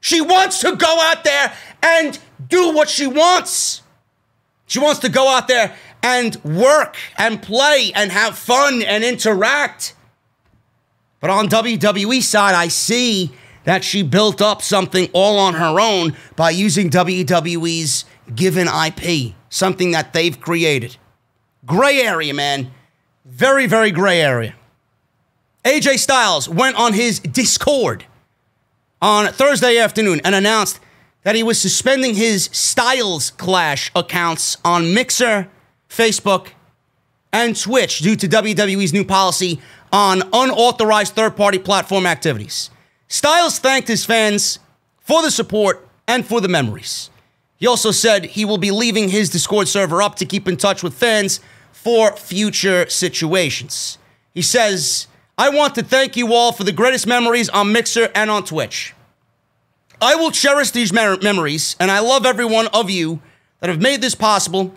She wants to go out there and do what she wants. She wants to go out there and work and play and have fun and interact. But on WWE's side, I see that she built up something all on her own by using WWE's given IP, something that they've created. Gray area, man. Very, very gray area. AJ Styles went on his Discord on Thursday afternoon and announced that he was suspending his Styles Clash accounts on Mixer, Facebook, and Twitch due to WWE's new policy on unauthorized third-party platform activities. Styles thanked his fans for the support and for the memories. He also said he will be leaving his Discord server up to keep in touch with fans for future situations. He says, I want to thank you all for the greatest memories on Mixer and on Twitch. I will cherish these memories, and I love every one of you that have made this possible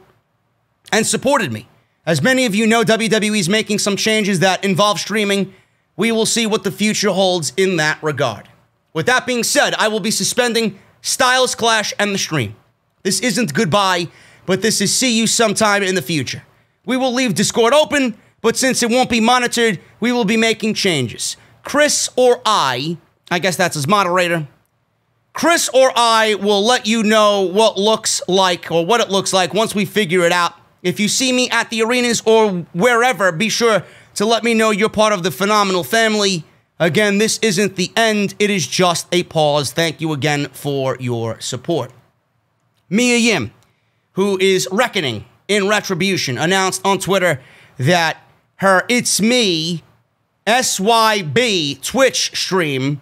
and supported me. As many of you know, WWE is making some changes that involve streaming. We will see what the future holds in that regard. With that being said, I will be suspending Styles Clash and the stream. This isn't goodbye, but this is see you sometime in the future. We will leave Discord open, but since it won't be monitored, we will be making changes. Chris or I guess that's his moderator, Chris or I will let you know what it looks like once we figure it out. If you see me at the arenas or wherever, be sure to let me know you're part of the phenomenal family. Again, this isn't the end. It is just a pause. Thank you again for your support. Mia Yim, who is Reckoning in Retribution, announced on Twitter that her It's Me SYB Twitch stream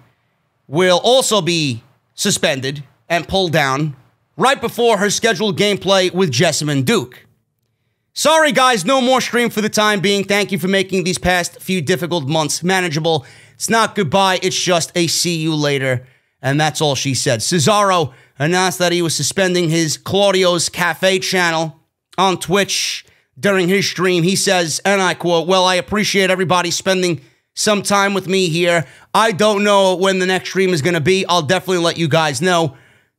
will also be suspended and pulled down right before her scheduled gameplay with Jessamyn Duke. Sorry guys, no more stream for the time being. Thank you for making these past few difficult months manageable. It's not goodbye, it's just a see you later. And that's all she said. Cesaro announced that he was suspending his Claudio's Cafe channel on Twitch during his stream. He says, and I quote, "Well, I appreciate everybody spending some time with me here. I don't know when the next stream is going to be. I'll definitely let you guys know.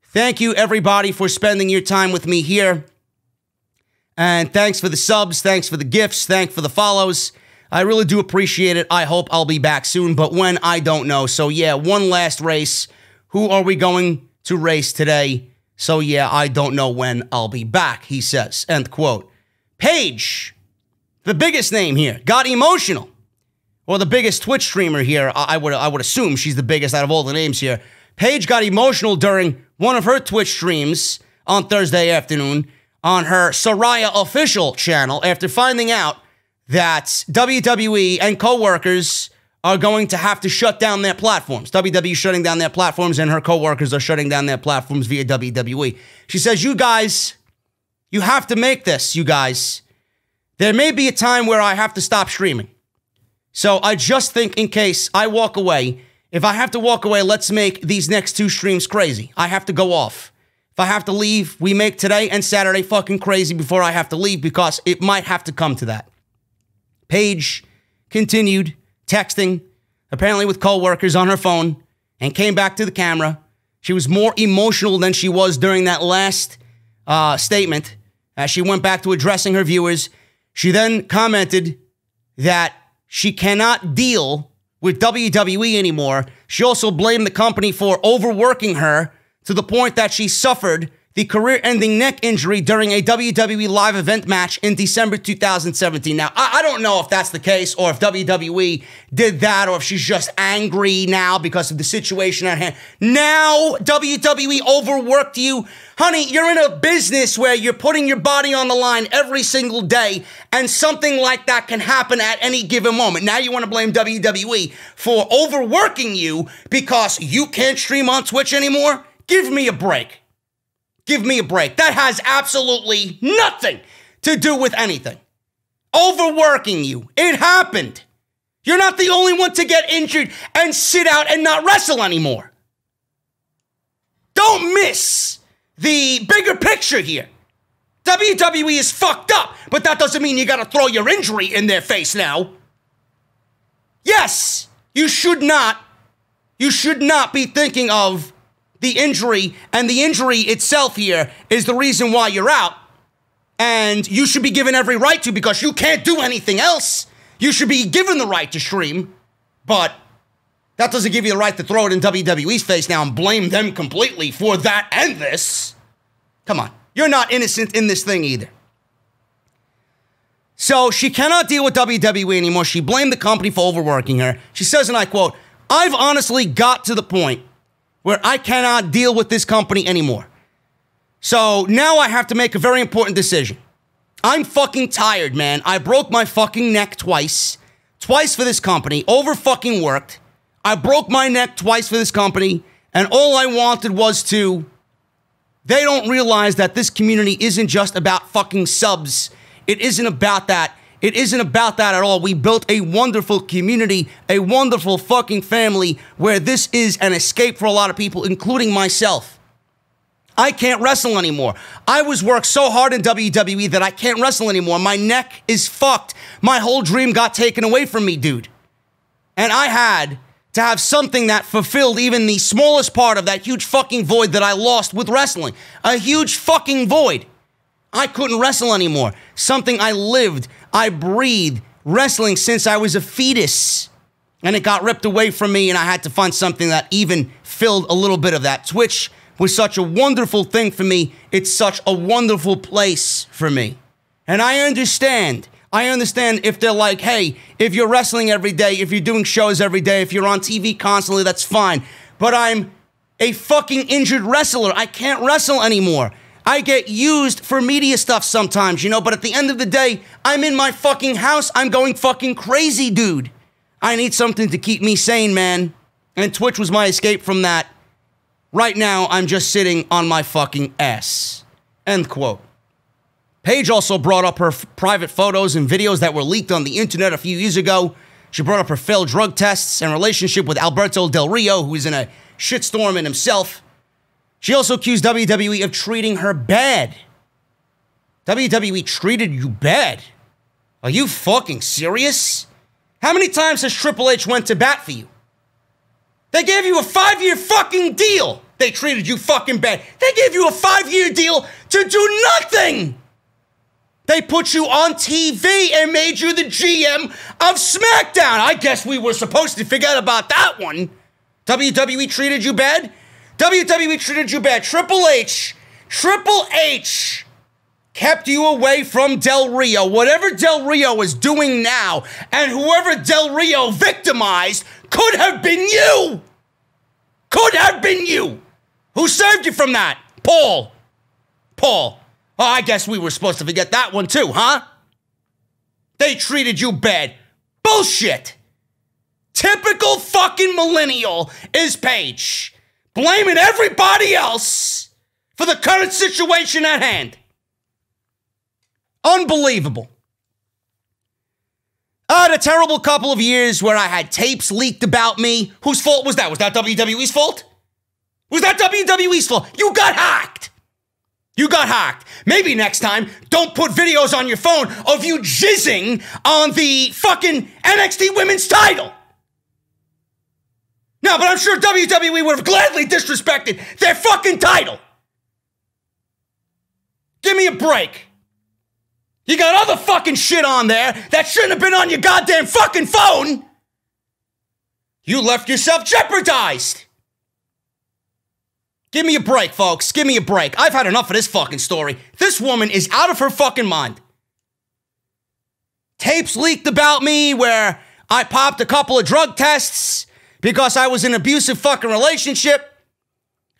Thank you, everybody, for spending your time with me here. And thanks for the subs. Thanks for the gifts. Thanks for the follows. I really do appreciate it. I hope I'll be back soon. But when, I don't know. So, yeah, one last race. Who are we going to race today? So, yeah, I don't know when I'll be back," he says, end quote. Paige, the biggest name here, got emotional. Or the biggest Twitch streamer here, I would assume she's the biggest out of all the names here. Paige got emotional during one of her Twitch streams on Thursday afternoon on her Soraya Official channel after finding out that WWE and co-workers are going to have to shut down their platforms. WWE shutting down their platforms and her co-workers are shutting down their platforms via WWE. She says, "You guys, you have to make this, you guys. There may be a time where I have to stop streaming. So I just think in case I walk away, if I have to walk away, let's make these next two streams crazy. I have to go off. If I have to leave, we make today and Saturday fucking crazy before I have to leave because it might have to come to that." Paige continued texting, apparently with co-workers on her phone, and came back to the camera. She was more emotional than she was during that last statement as she went back to addressing her viewers. She then commented that she cannot deal with WWE anymore. She also blamed the company for overworking her to the point that she suffered the career-ending neck injury during a WWE live event match in December 2017. Now, I don't know if that's the case or if WWE did that or if she's just angry now because of the situation at hand. Now, WWE overworked you. Honey, you're in a business where you're putting your body on the line every single day and something like that can happen at any given moment. Now you want to blame WWE for overworking you because you can't stream on Twitch anymore? Give me a break. Give me a break. That has absolutely nothing to do with anything. Overworking you. It happened. You're not the only one to get injured and sit out and not wrestle anymore. Don't miss the bigger picture here. WWE is fucked up, but that doesn't mean you got to throw your injury in their face now. Yes, you should not be thinking of the injury, and the injury itself here is the reason why you're out. And you should be given every right to because you can't do anything else. You should be given the right to stream, but that doesn't give you the right to throw it in WWE's face now and blame them completely for that and this. Come on. You're not innocent in this thing either. So she cannot deal with WWE anymore. She blamed the company for overworking her. She says, and I quote, "I've honestly got to the point where I cannot deal with this company anymore. So now I have to make a very important decision. I'm fucking tired, man. I broke my fucking neck twice. Twice for this company. Over fucking worked. I broke my neck twice for this company. And all I wanted was to... They don't realize that this community isn't just about fucking subs. It isn't about that. It isn't about that at all. We built a wonderful community, a wonderful fucking family where this is an escape for a lot of people, including myself. I can't wrestle anymore. I was worked so hard in WWE that I can't wrestle anymore. My neck is fucked. My whole dream got taken away from me, dude. And I had to have something that fulfilled even the smallest part of that huge fucking void that I lost with wrestling. A huge fucking void. I couldn't wrestle anymore. Something I lived, I breathed wrestling since I was a fetus. And it got ripped away from me and I had to find something that even filled a little bit of that. Twitch was such a wonderful thing for me. It's such a wonderful place for me. And I understand if they're like, hey, if you're wrestling every day, if you're doing shows every day, if you're on TV constantly, that's fine. But I'm a fucking injured wrestler. I can't wrestle anymore. I get used for media stuff sometimes, you know, but at the end of the day, I'm in my fucking house. I'm going fucking crazy, dude. I need something to keep me sane, man. And Twitch was my escape from that. Right now, I'm just sitting on my fucking ass. End quote. Paige also brought up her private photos and videos that were leaked on the internet a few years ago. She brought up her failed drug tests and relationship with Alberto Del Rio, who is in a shitstorm in himself. She also accused WWE of treating her bad. WWE treated you bad? Are you fucking serious? How many times has Triple H went to bat for you? They gave you a 5-year fucking deal. They treated you fucking bad. They gave you a 5-year deal to do nothing. They put you on TV and made you the GM of SmackDown. I guess we were supposed to forget about that one. WWE treated you bad? WWE treated you bad. Triple H kept you away from Del Rio. Whatever Del Rio is doing now, and whoever Del Rio victimized could have been you. Could have been you. Who saved you from that? Paul. Oh, I guess we were supposed to forget that one too, huh? They treated you bad. Bullshit. Typical fucking millennial is Paige. Blaming everybody else for the current situation at hand. Unbelievable. I had a terrible couple of years where I had tapes leaked about me. Whose fault was that? Was that WWE's fault? Was that WWE's fault? You got hacked. You got hacked. Maybe next time, don't put videos on your phone of you jizzing on the fucking NXT women's title. No, but I'm sure WWE would have gladly disrespected their fucking title. Give me a break. You got other fucking shit on there that shouldn't have been on your goddamn fucking phone. You left yourself jeopardized. Give me a break, folks. Give me a break. I've had enough of this fucking story. This woman is out of her fucking mind. Tapes leaked about me where I popped a couple of drug tests because I was in an abusive fucking relationship.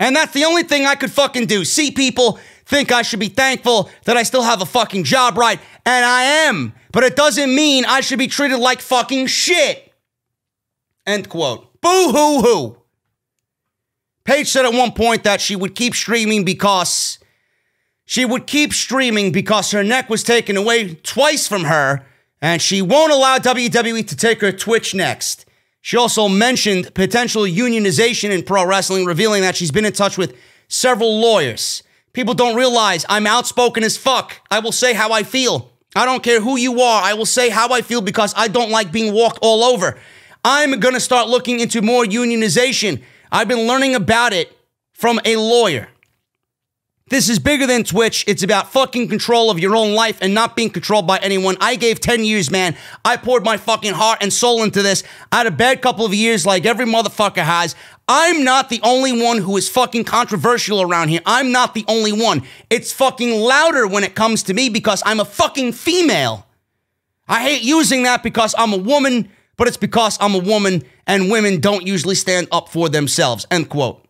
And that's the only thing I could fucking do. See, people think I should be thankful that I still have a fucking job, right? And I am. But it doesn't mean I should be treated like fucking shit. End quote. Boo-hoo-hoo. Paige said at one point that she would keep streaming because her neck was taken away twice from her, and she won't allow WWE to take her Twitch next. She also mentioned potential unionization in pro wrestling, revealing that she's been in touch with several lawyers. People don't realize I'm outspoken as fuck. I will say how I feel. I don't care who you are. I will say how I feel because I don't like being walked all over. I'm going to start looking into more unionization. I've been learning about it from a lawyer. This is bigger than Twitch. It's about fucking control of your own life and not being controlled by anyone. I gave 10 years, man. I poured my fucking heart and soul into this. I had a bad couple of years like every motherfucker has. I'm not the only one who is fucking controversial around here. I'm not the only one. It's fucking louder when it comes to me because I'm a fucking female. I hate using that because I'm a woman, but it's because I'm a woman and women don't usually stand up for themselves, end quote.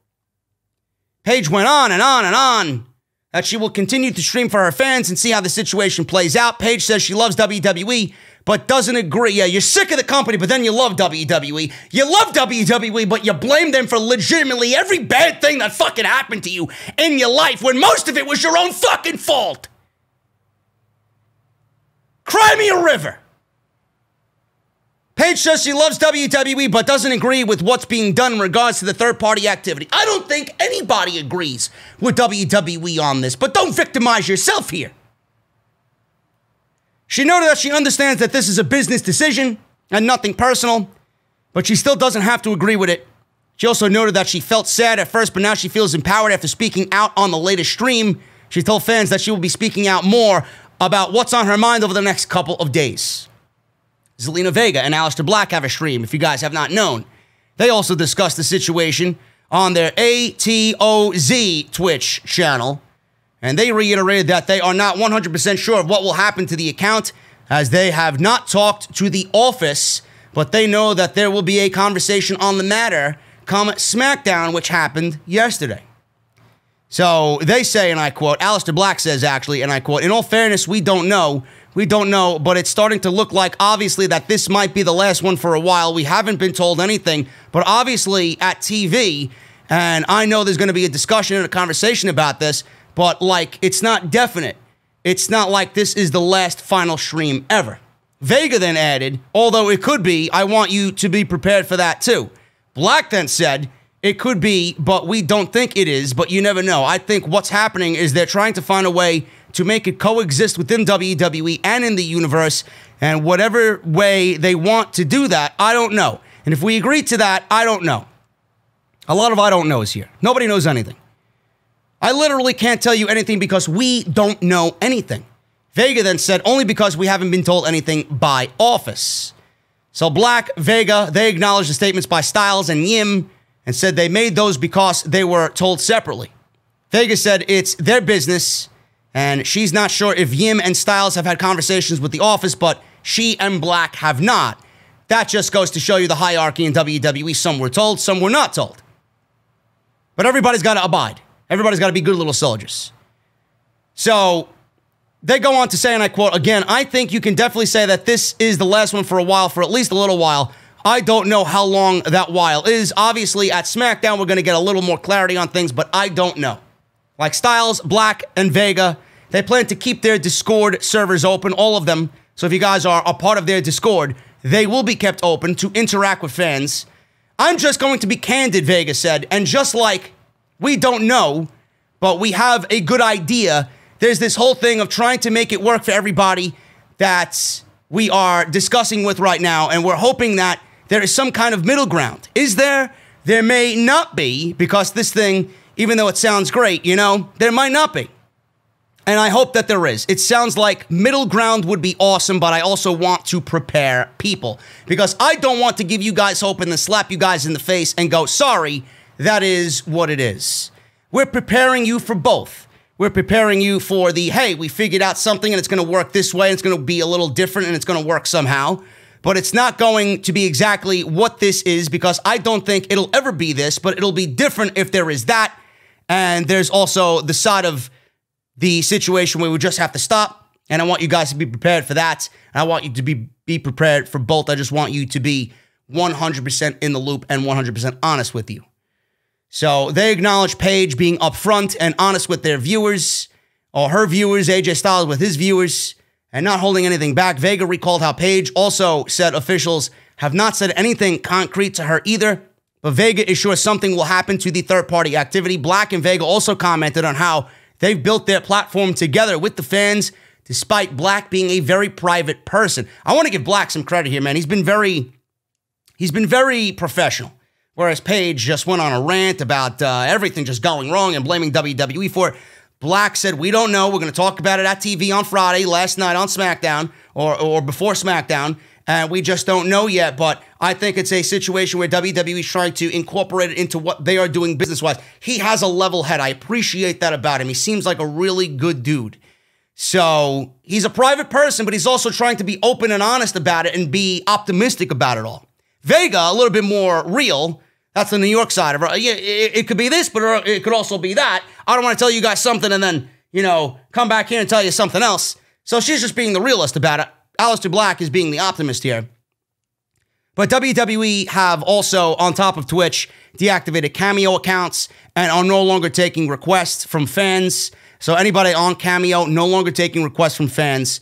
Paige went on and on and on that she will continue to stream for her fans and see how the situation plays out. Paige says she loves WWE, but doesn't agree. Yeah, you're sick of the company, but then you love WWE. You love WWE, but you blame them for legitimately every bad thing that fucking happened to you in your life when most of it was your own fucking fault. Cry me a river. Paige says she loves WWE, but doesn't agree with what's being done in regards to the third-party activity. I don't think anybody agrees with WWE on this, but don't victimize yourself here. She noted that she understands that this is a business decision and nothing personal, but she still doesn't have to agree with it. She also noted that she felt sad at first, but now she feels empowered after speaking out on the latest stream. She told fans that she will be speaking out more about what's on her mind over the next couple of days. Zelina Vega and Aleister Black have a stream, if you guys have not known. They also discussed the situation on their ATOZ Twitch channel, and they reiterated that they are not 100% sure of what will happen to the account, as they have not talked to the office, but they know that there will be a conversation on the matter come SmackDown, which happened yesterday. So they say, and I quote, Aleister Black says actually, and I quote, "In all fairness, we don't know, but it's starting to look like, obviously, that this might be the last one for a while. We haven't been told anything, but obviously at TV, and I know there's going to be a discussion and a conversation about this, but, like, it's not definite. It's not like this is the last final stream ever. Vega then added, although it could be, I want you to be prepared for that too. Black then said, it could be, but we don't think it is, but you never know. I think what's happening is they're trying to find a way to make it coexist within WWE and in the universe, and whatever way they want to do that, I don't know. And if we agree to that, I don't know. A lot of I don't knows here. Nobody knows anything. I literally can't tell you anything because we don't know anything. Vega then said, only because we haven't been told anything by Office. So Black, Vega, they acknowledged the statements by Styles and Yim and said they made those because they were told separately. Vega said it's their business, and she's not sure if Yim and Styles have had conversations with the Office, but she and Black have not. That just goes to show you the hierarchy in WWE. Some were told, some were not told. But everybody's got to abide. Everybody's got to be good little soldiers. So they go on to say, and I quote again, I think you can definitely say that this is the last one for a while, for at least a little while. I don't know how long that while is. Obviously, at SmackDown, we're going to get a little more clarity on things, but I don't know. Like Styles, Black, and Vega, they plan to keep their Discord servers open, all of them. So if you guys are a part of their Discord, they will be kept open to interact with fans. I'm just going to be candid, Vega said, and just like we don't know, but we have a good idea, there's this whole thing of trying to make it work for everybody that we are discussing with right now, and we're hoping that there is some kind of middle ground. Is there? There may not be, because this thing, even though it sounds great, you know, there might not be. And I hope that there is. It sounds like middle ground would be awesome, but I also want to prepare people, because I don't want to give you guys hope and then slap you guys in the face and go, sorry, that is what it is. We're preparing you for both. We're preparing you for the, hey, we figured out something and it's going to work this way and it's going to be a little different and it's going to work somehow. But it's not going to be exactly what this is, because I don't think it'll ever be this, but it'll be different if there is that. And there's also the side of the situation where we just have to stop. And I want you guys to be prepared for that. And I want you to be prepared for both. I just want you to be 100% in the loop and 100% honest with you. So they acknowledge Paige being upfront and honest with their viewers, or her viewers, AJ Styles with his viewers, and not holding anything back. Vega recalled how Paige also said officials have not said anything concrete to her either, but Vega is sure something will happen to the third-party activity. Black and Vega also commented on how they've built their platform together with the fans, despite Black being a very private person. I want to give Black some credit here, man. He's been very professional, whereas Paige just went on a rant about everything just going wrong and blaming WWE for it. Black said, we don't know. We're going to talk about it at TV on Friday, last night on SmackDown, or before SmackDown, and we just don't know yet, but I think it's a situation where WWE is trying to incorporate it into what they are doing business-wise. He has a level head. I appreciate that about him. He seems like a really good dude. So he's a private person, but he's also trying to be open and honest about it and be optimistic about it all. Vega, a little bit more real. That's the New York side of her. It could be this, but it could also be that. I don't want to tell you guys something and then, you know, come back here and tell you something else. So she's just being the realist about it. Aleister Black is being the optimist here. But WWE have also, on top of Twitch, deactivated Cameo accounts and are no longer taking requests from fans. So anybody on Cameo, no longer taking requests from fans.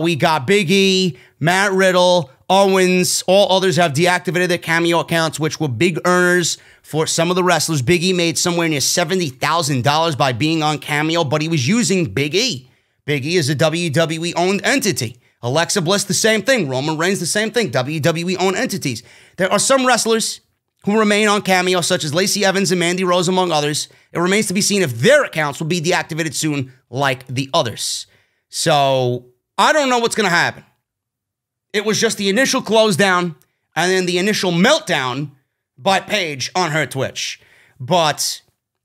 We got Big E, Matt Riddle, Owens, all others have deactivated their Cameo accounts, which were big earners for some of the wrestlers. Big E made somewhere near $70,000 by being on Cameo, but he was using Big E. Big E is a WWE-owned entity. Alexa Bliss, the same thing. Roman Reigns, the same thing. WWE-owned entities. There are some wrestlers who remain on Cameo, such as Lacey Evans and Mandy Rose, among others. It remains to be seen if their accounts will be deactivated soon, like the others. So I don't know what's going to happen. It was just the initial close down and then the initial meltdown by Paige on her Twitch. But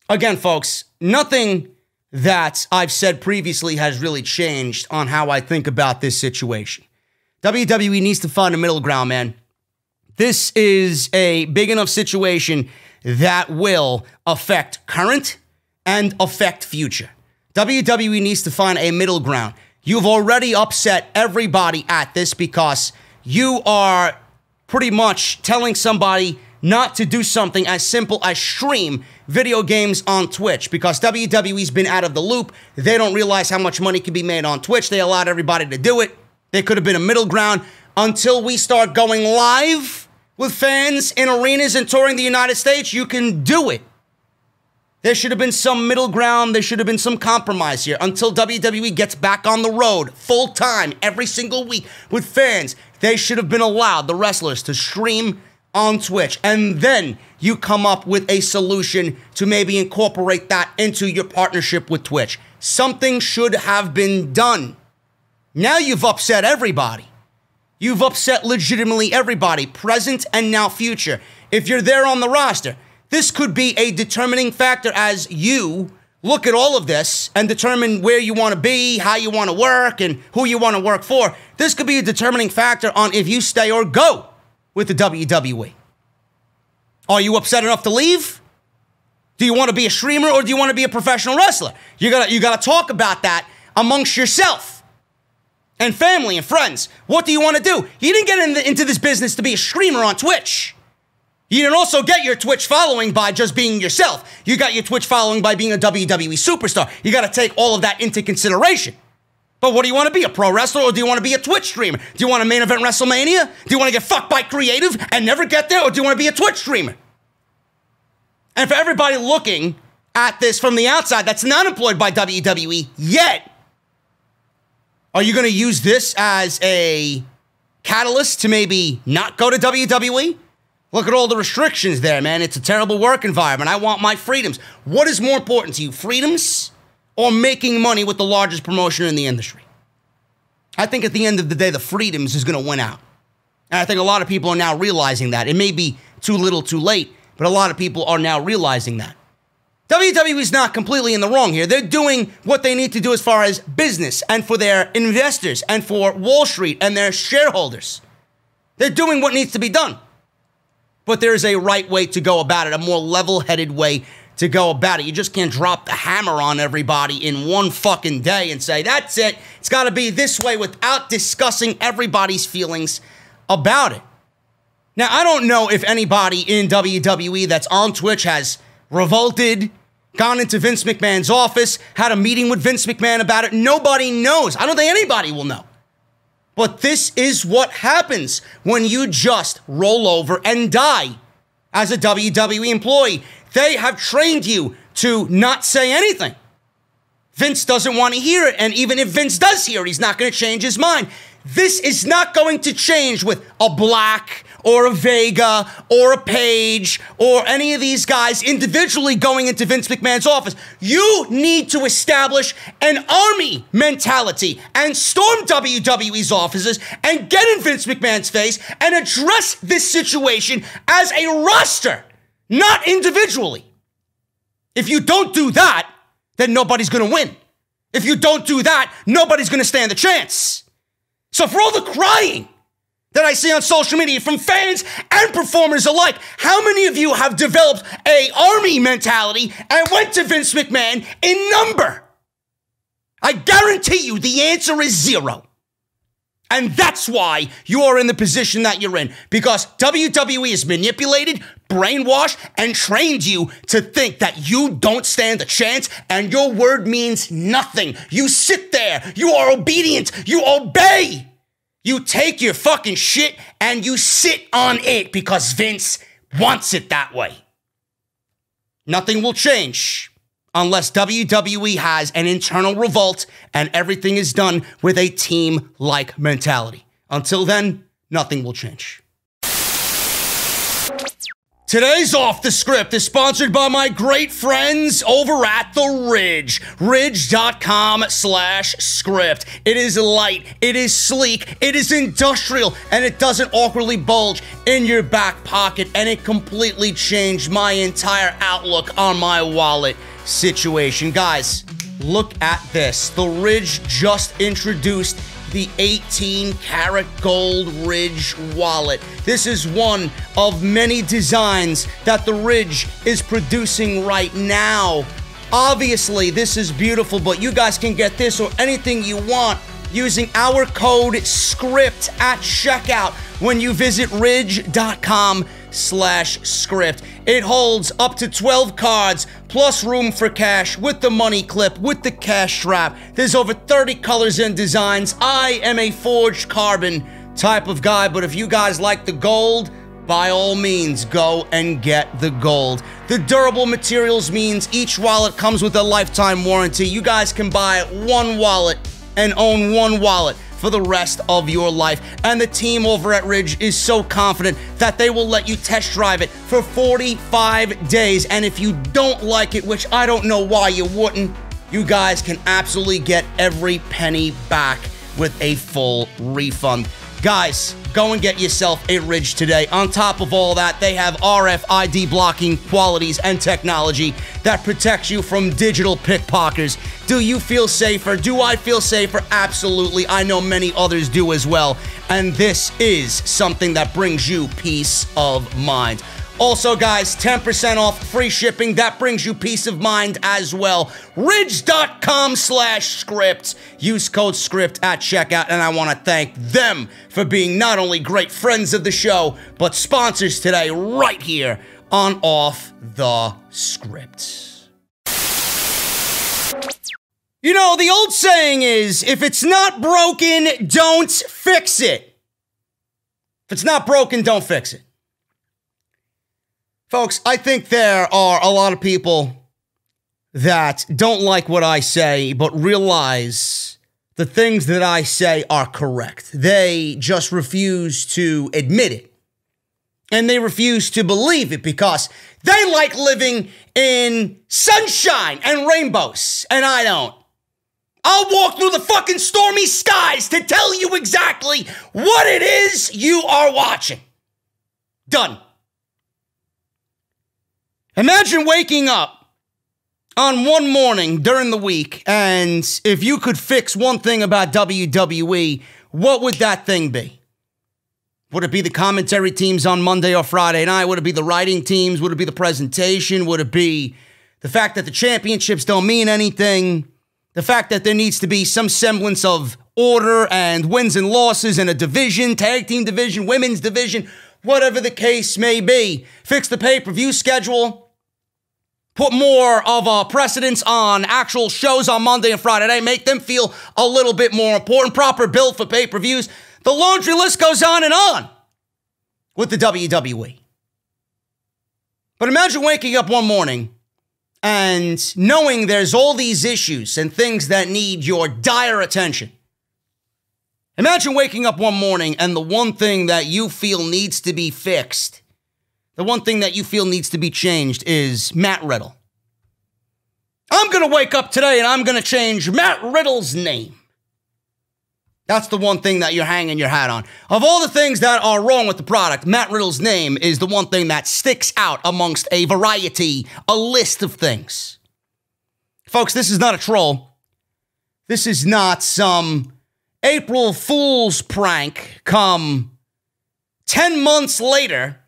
again, folks, nothing that I've said previously has really changed on how I think about this situation. WWE needs to find a middle ground, man. This is a big enough situation that will affect current and affect future. WWE needs to find a middle ground. You've already upset everybody at this because you are pretty much telling somebody not to do something as simple as stream video games on Twitch, because WWE's been out of the loop. They don't realize how much money can be made on Twitch. They allowed everybody to do it. There could have been a middle ground until we start going live with fans in arenas and touring the United States. You can do it. There should have been some middle ground. There should have been some compromise here until WWE gets back on the road full time every single week with fans. They should have been allowed, the wrestlers, to stream on Twitch. And then you come up with a solution to maybe incorporate that into your partnership with Twitch. Something should have been done. Now you've upset everybody. You've upset legitimately everybody, present and now future. If you're there on the roster, this could be a determining factor as you look at all of this and determine where you want to be, how you want to work, and who you want to work for. This could be a determining factor on if you stay or go with the WWE. Are you upset enough to leave? Do you want to be a streamer or do you want to be a professional wrestler? You gotta talk about that amongst yourself and family and friends. What do you want to do? You didn't get into this business to be a streamer on Twitch. You didn't also get your Twitch following by just being yourself. You got your Twitch following by being a WWE superstar. You got to take all of that into consideration. But what do you want to be? A pro wrestler, or do you want to be a Twitch streamer? Do you want to main event WrestleMania? Do you want to get fucked by creative and never get there? Or do you want to be a Twitch streamer? And for everybody looking at this from the outside that's not employed by WWE yet, are you going to use this as a catalyst to maybe not go to WWE? Look at all the restrictions there, man. It's a terrible work environment. I want my freedoms. What is more important to you, freedoms or making money with the largest promotion in the industry? I think at the end of the day, the freedoms is going to win out. And I think a lot of people are now realizing that. It may be too little, too late, but a lot of people are now realizing that. WWE's not completely in the wrong here. They're doing what they need to do as far as business and for their investors and for Wall Street and their shareholders. They're doing what needs to be done. But there is a right way to go about it, a more level-headed way to go about it. You just can't drop the hammer on everybody in one fucking day and say, that's it. It's got to be this way without discussing everybody's feelings about it. Now, I don't know if anybody in WWE that's on Twitch has revolted, gone into Vince McMahon's office, had a meeting with Vince McMahon about it. Nobody knows. I don't think anybody will know. But this is what happens when you just roll over and die as a WWE employee. They have trained you to not say anything. Vince doesn't want to hear it. And even if Vince does hear it, he's not going to change his mind. This is not going to change with a Black or a Vega or a Paige or any of these guys individually going into Vince McMahon's office. You need to establish an army mentality and storm WWE's offices and get in Vince McMahon's face and address this situation as a roster, not individually. If you don't do that, then nobody's going to win. If you don't do that, nobody's going to stand a chance. So for all the crying that I see on social media from fans and performers alike, how many of you have developed an army mentality and went to Vince McMahon in number? I guarantee you the answer is zero. And that's why you are in the position that you're in, because WWE has manipulated, brainwashed, and trained you to think that you don't stand a chance and your word means nothing. You sit there. You are obedient. You obey. You take your fucking shit and you sit on it because Vince wants it that way. Nothing will change unless WWE has an internal revolt and everything is done with a team-like mentality. Until then, nothing will change. Today's Off the Script is sponsored by my great friends over at The Ridge, ridge.com/script. It is light, it is sleek, it is industrial, and it doesn't awkwardly bulge in your back pocket, and it completely changed my entire outlook on my wallet situation. Guys, look at this. The Ridge just introduced the 18-karat gold Ridge wallet. This is one of many designs that the Ridge is producing right now. Obviously, this is beautiful, but you guys can get this or anything you want using our code SCRIPT at checkout when you visit ridge.com slash script. It holds up to 12 cards, plus room for cash, with the money clip, with the cash strap. There's over 30 colors and designs. I am a forged carbon type of guy, but if you guys like the gold, by all means, go and get the gold. The durable materials means each wallet comes with a lifetime warranty. You guys can buy one wallet and own one wallet for the rest of your life. And the team over at Ridge is so confident that they will let you test drive it for 45 days. And if you don't like it, which I don't know why you wouldn't, you guys can absolutely get every penny back with a full refund. Guys, go and get yourself a Ridge today. On top of all that, they have RFID blocking qualities and technology that protects you from digital pickpockets. Do you feel safer? Do I feel safer? Absolutely. I know many others do as well. And this is something that brings you peace of mind. Also, guys, 10% off, free shipping. That brings you peace of mind as well. Ridge.com/script. Use code SCRIPT at checkout, and I want to thank them for being not only great friends of the show, but sponsors today right here on Off the Script. You know, the old saying is, if it's not broken, don't fix it. If it's not broken, don't fix it. Folks, I think there are a lot of people that don't like what I say, but realize the things that I say are correct. They just refuse to admit it. And they refuse to believe it because they like living in sunshine and rainbows, and I don't. I'll walk through the fucking stormy skies to tell you exactly what it is you are watching. Done. Imagine waking up on one morning during the week, and if you could fix one thing about WWE, what would that thing be? Would it be the commentary teams on Monday or Friday night? Would it be the writing teams? Would it be the presentation? Would it be the fact that the championships don't mean anything? The fact that there needs to be some semblance of order and wins and losses and a division, tag team division, women's division, whatever the case may be. Fix the pay-per-view schedule. Put more of a precedence on actual shows on Monday and Friday night. Make them feel a little bit more important. Proper build for pay-per-views. The laundry list goes on and on with the WWE. But imagine waking up one morning and knowing there's all these issues and things that need your dire attention. Imagine waking up one morning and the one thing that you feel needs to be fixed, the one thing that you feel needs to be changed, is Matt Riddle. I'm going to wake up today and I'm going to change Matt Riddle's name. That's the one thing that you're hanging your hat on. Of all the things that are wrong with the product, Matt Riddle's name is the one thing that sticks out amongst a variety, a list of things. Folks, this is not a troll. This is not some April Fool's prank come 10 months later.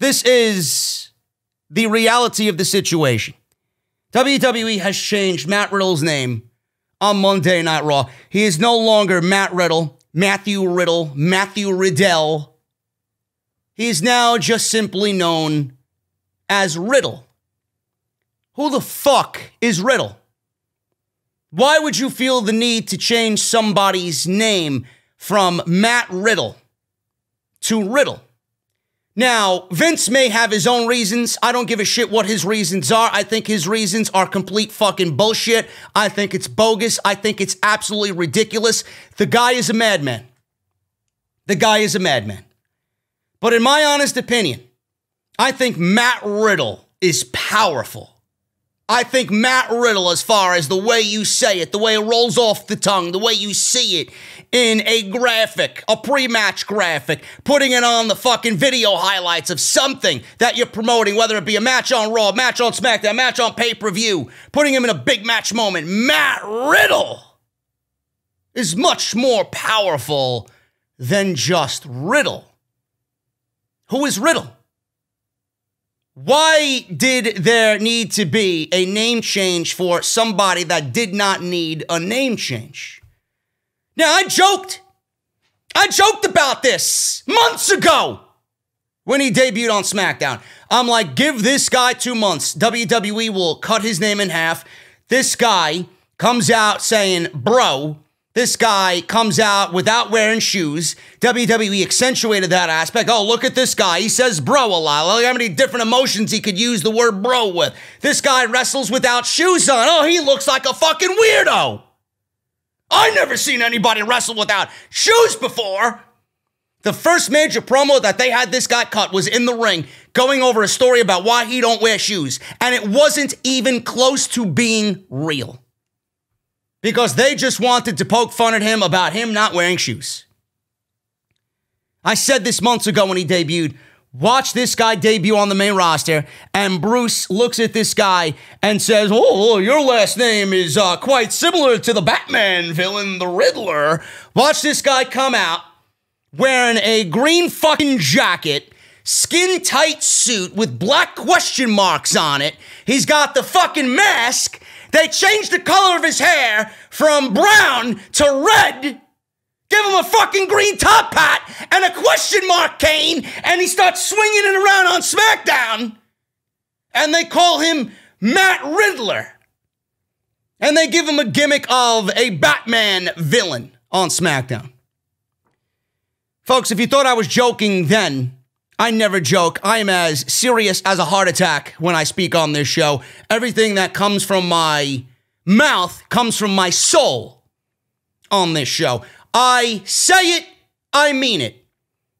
This is the reality of the situation. WWE has changed Matt Riddle's name on Monday Night Raw. He is no longer Matt Riddle, Matthew Riddle, Matthew Riddell. He is now just simply known as Riddle. Who the fuck is Riddle? Why would you feel the need to change somebody's name from Matt Riddle to Riddle? Now, Vince may have his own reasons. I don't give a shit what his reasons are. I think his reasons are complete fucking bullshit. I think it's bogus. I think it's absolutely ridiculous. The guy is a madman. The guy is a madman. But in my honest opinion, I think Matt Riddle is powerful. I think Matt Riddle, as far as the way you say it, the way it rolls off the tongue, the way you see it in a graphic, a pre-match graphic, putting it on the fucking video highlights of something that you're promoting, whether it be a match on Raw, match on SmackDown, match on pay-per-view, putting him in a big match moment. Matt Riddle is much more powerful than just Riddle. Who is Riddle? Why did there need to be a name change for somebody that did not need a name change? Now, I joked about this months ago when he debuted on SmackDown. I'm like, give this guy 2 months. WWE will cut his name in half. This guy comes out saying, bro. This guy comes out without wearing shoes. WWE accentuated that aspect. Oh, look at this guy. He says bro a lot. Look how many different emotions he could use the word bro with. This guy wrestles without shoes on. Oh, he looks like a fucking weirdo. I've never seen anybody wrestle without shoes before. The first major promo that they had this guy cut was in the ring, going over a story about why he don't wear shoes. And it wasn't even close to being real. Because they just wanted to poke fun at him about him not wearing shoes. I said this months ago when he debuted, watch this guy debut on the main roster, and Bruce looks at this guy and says, oh, your last name is quite similar to the Batman villain, the Riddler. Watch this guy come out wearing a green fucking jacket, skin-tight suit with black question marks on it. He's got the fucking mask. They changed the color of his hair from brown to red. Give him a fucking green top hat and a question mark cane, and he starts swinging it around on SmackDown. And they call him Matt Riddler. And they give him a gimmick of a Batman villain on SmackDown. Folks, if you thought I was joking then, I never joke. I am as serious as a heart attack when I speak on this show. Everything that comes from my mouth comes from my soul on this show. I say it, I mean it.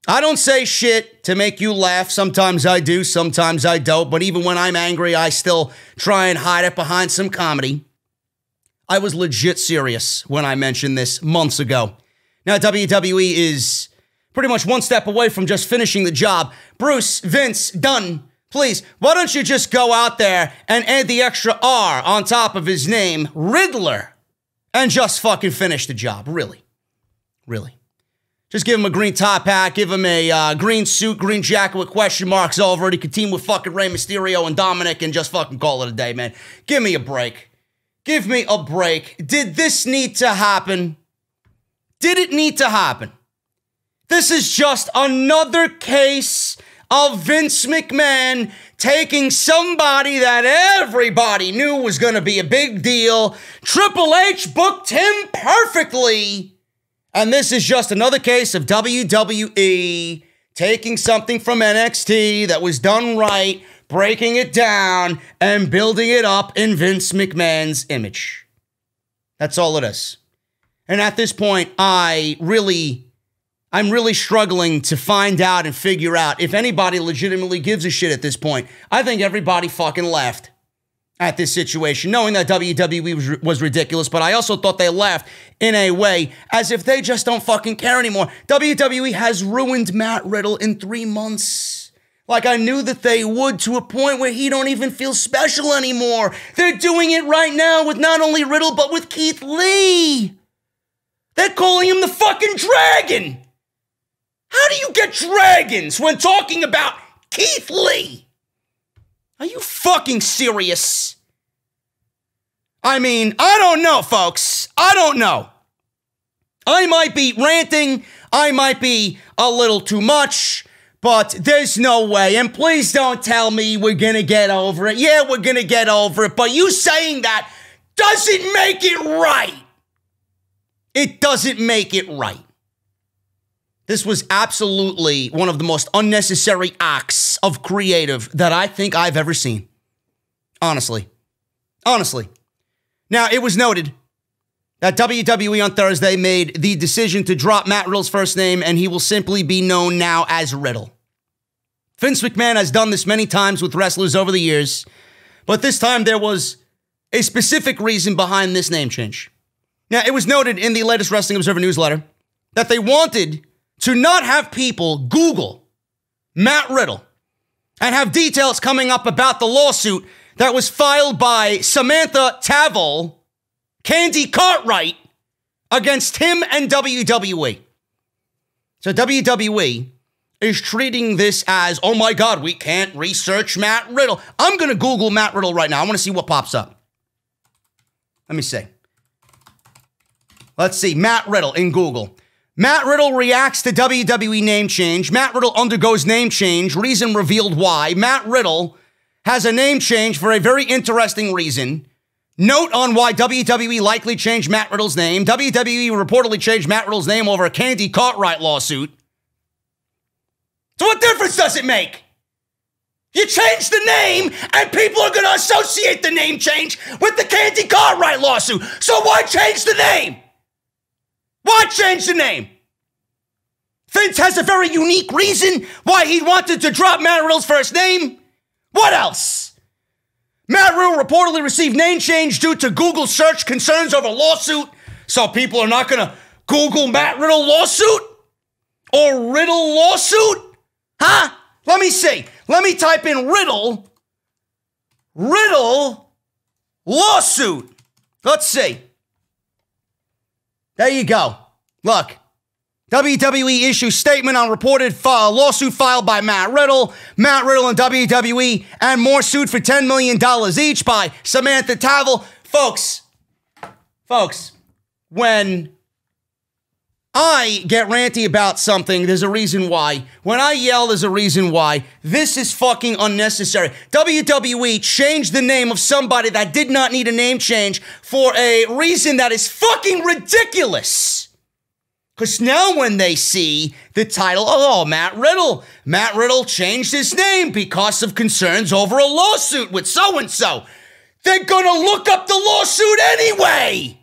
I don't say shit to make you laugh. Sometimes I do, sometimes I don't. But even when I'm angry, I still try and hide it behind some comedy. I was legit serious when I mentioned this months ago. Now, WWE is pretty much one step away from just finishing the job. Bruce, Vince, Dunn, please, why don't you just go out there and add the extra R on top of his name, Riddler, and just fucking finish the job, really. Really. Just give him a green top hat, give him a green suit, green jacket with question marks over it. He could team with fucking Rey Mysterio and Dominic and just fucking call it a day, man. Give me a break. Give me a break. Did this need to happen? Did it need to happen? This is just another case of Vince McMahon taking somebody that everybody knew was going to be a big deal. Triple H booked him perfectly. And this is just another case of WWE taking something from NXT that was done right, breaking it down, and building it up in Vince McMahon's image. That's all it is. And at this point, I'm really struggling to find out and figure out if anybody legitimately gives a shit at this point. I think everybody fucking laughed at this situation, knowing that WWE was ridiculous, but I also thought they laughed in a way as if they just don't fucking care anymore. WWE has ruined Matt Riddle in 3 months. Like I knew that they would, to a point where he don't even feel special anymore. They're doing it right now with not only Riddle, but with Keith Lee. They're calling him the fucking Dragon. How do you get dragons when talking about Keith Lee? Are you fucking serious? I mean, I don't know, folks. I don't know. I might be ranting. I might be a little too much, but there's no way. And please don't tell me we're going to get over it. Yeah, we're going to get over it, but you saying that doesn't make it right. It doesn't make it right. This was absolutely one of the most unnecessary acts of creative that I think I've ever seen. Honestly. Now, it was noted that WWE on Thursday made the decision to drop Matt Riddle's first name, and he will simply be known now as Riddle. Vince McMahon has done this many times with wrestlers over the years, but this time there was a specific reason behind this name change. Now, it was noted in the latest Wrestling Observer newsletter that they wanted to not have people Google Matt Riddle and have details coming up about the lawsuit that was filed by Samantha Tavol, Candy Cartwright, against him and WWE. So WWE is treating this as, oh my God, we can't research Matt Riddle. I'm going to Google Matt Riddle right now. I want to see what pops up. Let me see. Let's see, Matt Riddle in Google. Matt Riddle reacts to WWE name change. Matt Riddle undergoes name change. Reason revealed why. Matt Riddle has a name change for a very interesting reason. Note on why WWE likely changed Matt Riddle's name. WWE reportedly changed Matt Riddle's name over a Candy Cartwright lawsuit. So what difference does it make? You change the name and people are going to associate the name change with the Candy Cartwright lawsuit. So why change the name? Why change the name? Vince has a very unique reason why he wanted to drop Matt Riddle's first name. What else? Matt Riddle reportedly received name change due to Google search concerns over lawsuit. So people are not going to Google Matt Riddle lawsuit or Riddle lawsuit? Huh? Let me see. Let me type in Riddle. Riddle lawsuit. Let's see. There you go. Look, WWE issues statement on reported lawsuit filed by Matt Riddle. Matt Riddle and WWE and more sued for $10 million each by Samantha Tavel. Folks, when I get ranty about something, there's a reason why. When I yell, there's a reason why. This is fucking unnecessary. WWE changed the name of somebody that did not need a name change for a reason that is fucking ridiculous. Because now when they see the title, oh, Matt Riddle changed his name because of concerns over a lawsuit with so-and-so. They're going to look up the lawsuit anyway.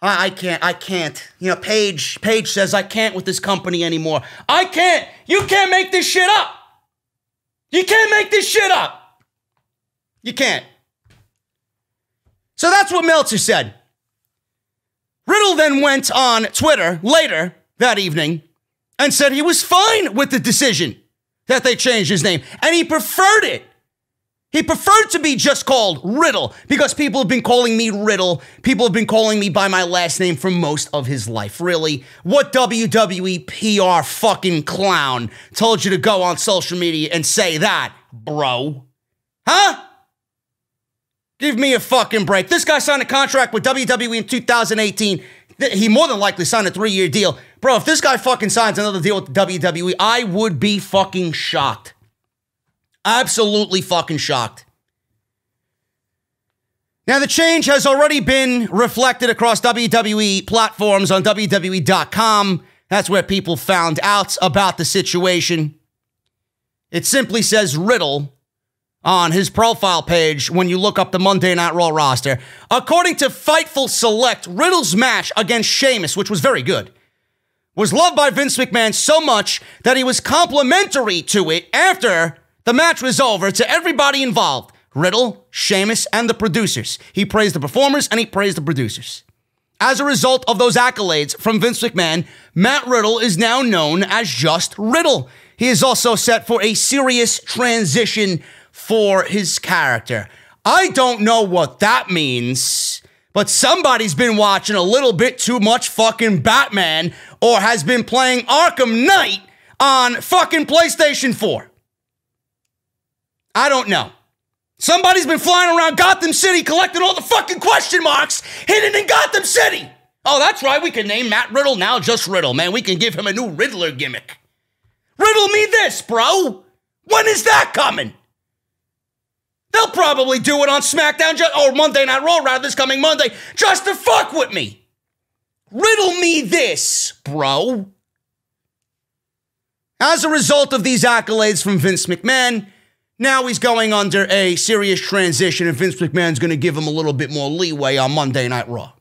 I can't. You know, Paige says I can't with this company anymore. I can't. You can't make this shit up. You can't make this shit up. You can't. So that's what Meltzer said. Riddle then went on Twitter later that evening and said he was fine with the decision that they changed his name, and he preferred it. He preferred to be just called Riddle because people have been calling me Riddle. People have been calling me by my last name for most of his life, really. What WWE PR fucking clown told you to go on social media and say that, bro? Huh? Give me a fucking break. This guy signed a contract with WWE in 2018. He more than likely signed a 3-year deal. Bro, if this guy fucking signs another deal with the WWE, I would be fucking shocked. Absolutely fucking shocked. Now, the change has already been reflected across WWE platforms on WWE.com. That's where people found out about the situation. It simply says Riddle on his profile page when you look up the Monday Night Raw roster. According to Fightful Select, Riddle's match against Sheamus, which was very good, was loved by Vince McMahon so much that he was complimentary to it after the match was over to everybody involved, Riddle, Sheamus, and the producers. He praised the performers and he praised the producers. As a result of those accolades from Vince McMahon, Matt Riddle is now known as just Riddle. He is also set for a serious transition for his character. I don't know what that means, but somebody's been watching a little bit too much fucking Batman or has been playing Arkham Knight on fucking PlayStation 4. I don't know. Somebody's been flying around Gotham City collecting all the fucking question marks hidden in Gotham City. Oh, that's right. We can name Matt Riddle now just Riddle, man. We can give him a new Riddler gimmick. Riddle me this, bro. When is that coming? They'll probably do it on SmackDown or Monday Night Raw rather this coming Monday just to fuck with me. Riddle me this, bro. As a result of these accolades from Vince McMahon, now he's going under a serious transition, and Vince McMahon's going to give him a little bit more leeway on Monday Night Raw.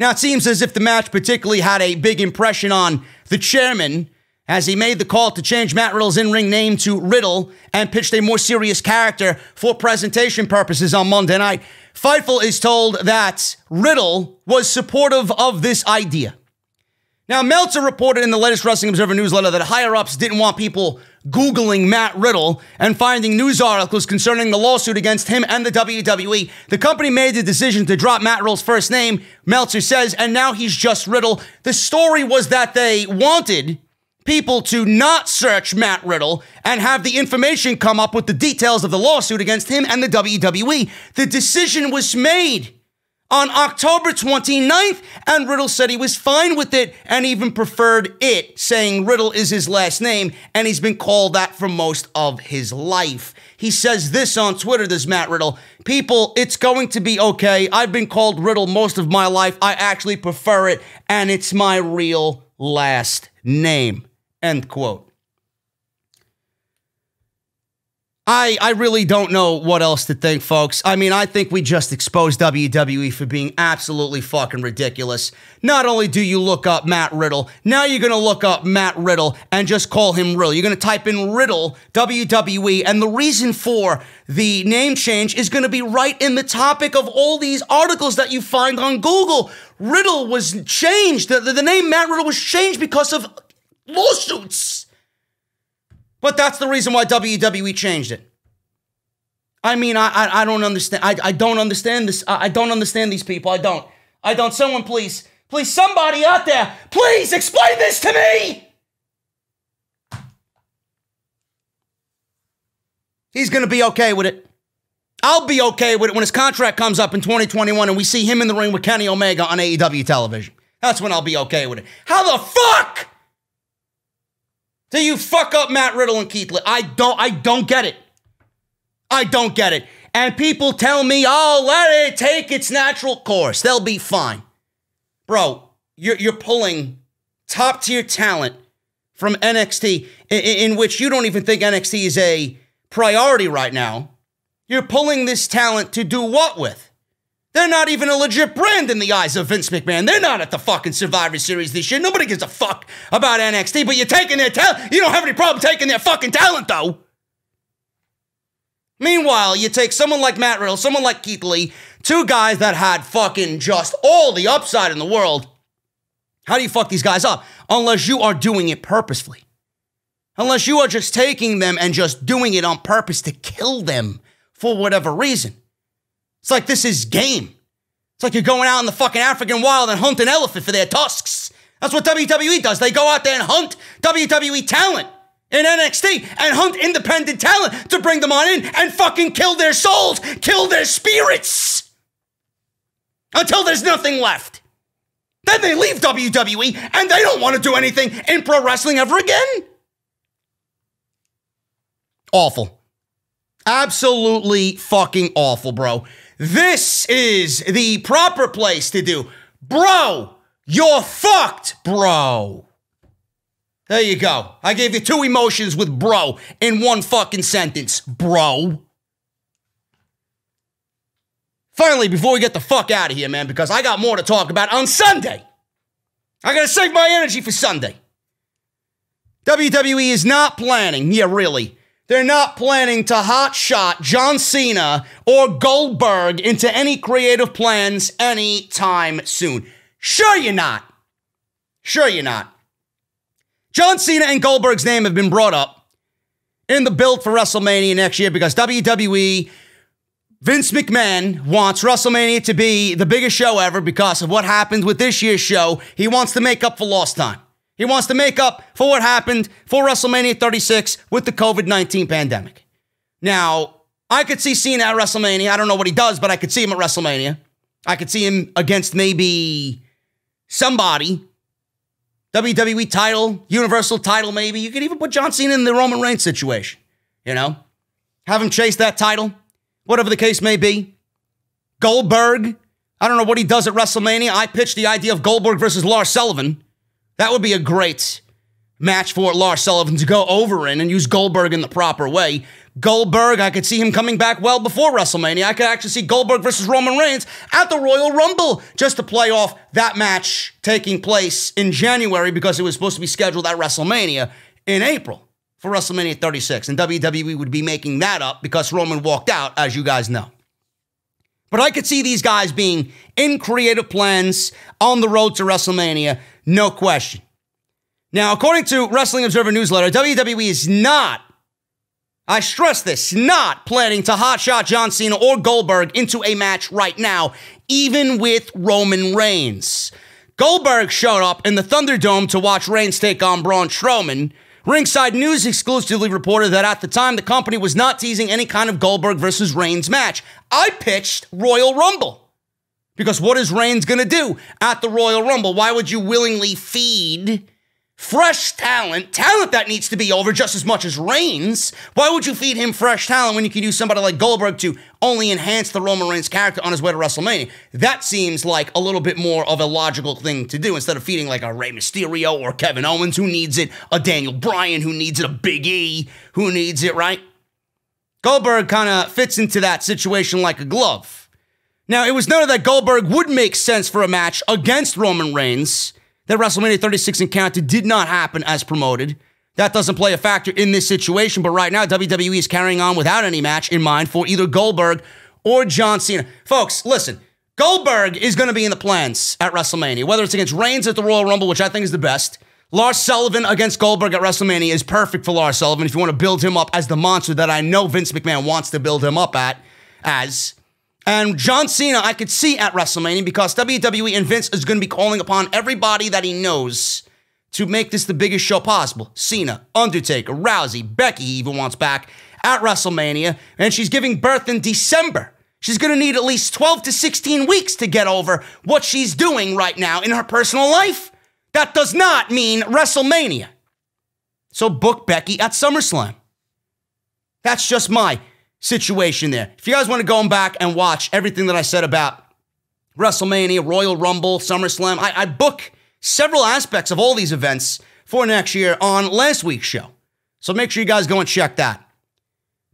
Now, it seems as if the match particularly had a big impression on the chairman as he made the call to change Matt Riddle's in-ring name to Riddle and pitched a more serious character for presentation purposes on Monday night. Fightful is told that Riddle was supportive of this idea. Now, Meltzer reported in the latest Wrestling Observer newsletter that higher-ups didn't want people Googling Matt Riddle and finding news articles concerning the lawsuit against him and the WWE. The company made the decision to drop Matt Riddle's first name, Meltzer says, and now he's just Riddle. The story was that they wanted people to not search Matt Riddle and have the information come up with the details of the lawsuit against him and the WWE. The decision was made on October 29th, and Riddle said he was fine with it and even preferred it, saying Riddle is his last name, and he's been called that for most of his life. He says this on Twitter, this Matt Riddle, "People, it's going to be okay. I've been called Riddle most of my life. I actually prefer it, and it's my real last name." End quote. I really don't know what else to think, folks. I mean, I think we just exposed WWE for being absolutely fucking ridiculous. Not only do you look up Matt Riddle, now you're going to look up Matt Riddle and just call him Riddle. You're going to type in Riddle, WWE, and the reason for the name change is going to be right in the topic of all these articles that you find on Google. Riddle was changed. The name Matt Riddle was changed because of lawsuits. But that's the reason why WWE changed it. I mean, I don't understand. I don't understand this. I don't understand these people. I don't. Someone please, please, somebody out there, please explain this to me. He's going to be okay with it. I'll be okay with it when his contract comes up in 2021 and we see him in the ring with Kenny Omega on AEW television. That's when I'll be okay with it. How the fuck do you fuck up Matt Riddle and Keith Lee? I don't get it. I don't get it. And people tell me, oh, let it take its natural course. They'll be fine. Bro, you're pulling top-tier talent from NXT, in which you don't even think NXT is a priority right now. You're pulling this talent to do what with? They're not even a legit brand in the eyes of Vince McMahon. They're not at the fucking Survivor Series this year. Nobody gives a fuck about NXT, but you're taking their talent. You don't have any problem taking their fucking talent, though. Meanwhile, you take someone like Matt Riddle, someone like Keith Lee, two guys that had fucking just all the upside in the world. How do you fuck these guys up? Unless you are doing it purposefully. Unless you are just taking them and just doing it on purpose to kill them for whatever reason. It's like this is game. It's like you're going out in the fucking African wild and hunt an elephant for their tusks. That's what WWE does. They go out there and hunt WWE talent in NXT and hunt independent talent to bring them on in and fucking kill their souls, kill their spirits until there's nothing left. Then they leave WWE and they don't want to do anything in pro wrestling ever again. Awful. Absolutely fucking awful, bro. This is the proper place to do. Bro, you're fucked, bro. There you go. I gave you two emotions with bro in one fucking sentence, bro. Finally, before we get the fuck out of here, man, because I got more to talk about on Sunday. I gotta save my energy for Sunday. WWE is not planning, yeah, really. They're not planning to hotshot John Cena or Goldberg into any creative plans anytime soon. Sure you're not. Sure you're not. John Cena and Goldberg's name have been brought up in the build for WrestleMania next year because WWE, Vince McMahon, wants WrestleMania to be the biggest show ever because of what happened with this year's show. He wants to make up for lost time. He wants to make up for what happened for WrestleMania 36 with the COVID-19 pandemic. Now, I could see Cena at WrestleMania. I don't know what he does, but I could see him at WrestleMania. I could see him against maybe somebody. WWE title, Universal title maybe. You could even put John Cena in the Roman Reigns situation, you know? Have him chase that title, whatever the case may be. Goldberg, I don't know what he does at WrestleMania. I pitched the idea of Goldberg versus Lars Sullivan. That would be a great match for Lars Sullivan to go over in and use Goldberg in the proper way. Goldberg, I could see him coming back well before WrestleMania. I could actually see Goldberg versus Roman Reigns at the Royal Rumble just to play off that match taking place in January because it was supposed to be scheduled at WrestleMania in April for WrestleMania 36. And WWE would be making that up because Roman walked out, as you guys know. But I could see these guys being in creative plans on the road to WrestleMania, no question. Now, according to Wrestling Observer Newsletter, WWE is not, I stress this, not planning to hotshot John Cena or Goldberg into a match right now, even with Roman Reigns. Goldberg showed up in the Thunderdome to watch Reigns take on Braun Strowman. Ringside News exclusively reported that at the time, the company was not teasing any kind of Goldberg versus Reigns match. I pitched Royal Rumble Because what is Reigns going to do at the Royal Rumble? Why would you willingly feed fresh talent, talent that needs to be over just as much as Reigns? Why would you feed him fresh talent when you could use somebody like Goldberg to only enhance the Roman Reigns character on his way to WrestleMania? That seems like a little bit more of a logical thing to do instead of feeding like a Rey Mysterio or Kevin Owens, who needs it, a Daniel Bryan, who needs it, a Big E, who needs it, right? Goldberg kind of fits into that situation like a glove. Now, it was noted that Goldberg would make sense for a match against Roman Reigns. That WrestleMania 36 encounter did not happen as promoted. That doesn't play a factor in this situation, but right now, WWE is carrying on without any match in mind for either Goldberg or John Cena. Folks, listen, Goldberg is going to be in the plans at WrestleMania, whether it's against Reigns at the Royal Rumble, which I think is the best. Lars Sullivan against Goldberg at WrestleMania is perfect for Lars Sullivan if you want to build him up as the monster that I know Vince McMahon wants to build him up as. And John Cena, I could see at WrestleMania because WWE and Vince is going to be calling upon everybody that he knows to make this the biggest show possible. Cena, Undertaker, Rousey, Becky he even wants back at WrestleMania. And she's giving birth in December. She's going to need at least 12 to 16 weeks to get over what she's doing right now in her personal life. That does not mean WrestleMania. So book Becky at SummerSlam. That's just my situation there. If you guys want to go back and watch everything that I said about WrestleMania, Royal Rumble, SummerSlam, I book several aspects of all these events for next year on last week's show. So make sure you guys go and check that.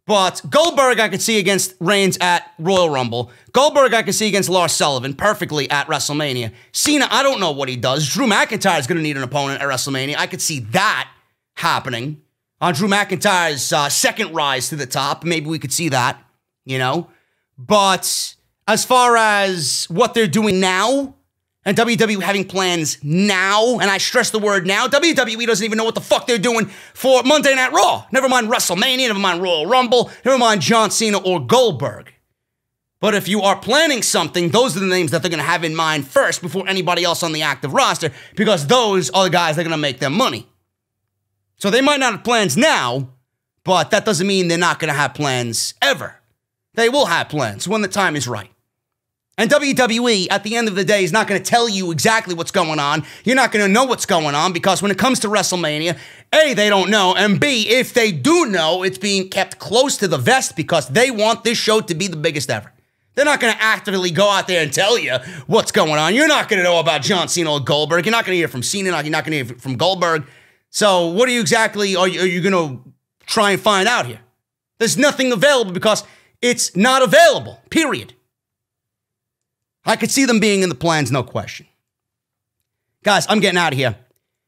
But Goldberg, I could see against Reigns at Royal Rumble. Goldberg, I could see against Lars Sullivan perfectly at WrestleMania. Cena, I don't know what he does. Drew McIntyre is going to need an opponent at WrestleMania. I could see that happening. On Drew McIntyre's second rise to the top, maybe we could see that, you know? But as far as what they're doing now, and WWE having plans now, and I stress the word now, WWE doesn't even know what the fuck they're doing for Monday Night Raw. Never mind WrestleMania, never mind Royal Rumble, never mind John Cena or Goldberg. But if you are planning something, those are the names that they're going to have in mind first before anybody else on the active roster, because those are the guys that are going to make them money. So they might not have plans now, but that doesn't mean they're not going to have plans ever. They will have plans when the time is right. And WWE, at the end of the day, is not going to tell you exactly what's going on. You're not going to know what's going on because when it comes to WrestleMania, A, they don't know, and B, if they do know, it's being kept close to the vest because they want this show to be the biggest ever. They're not going to actively go out there and tell you what's going on. You're not going to know about John Cena or Goldberg. You're not going to hear from Cena. You're not going to hear from Goldberg. So what are you going to try and find out here? There's nothing available because it's not available, period. I could see them being in the plans, no question. Guys, I'm getting out of here.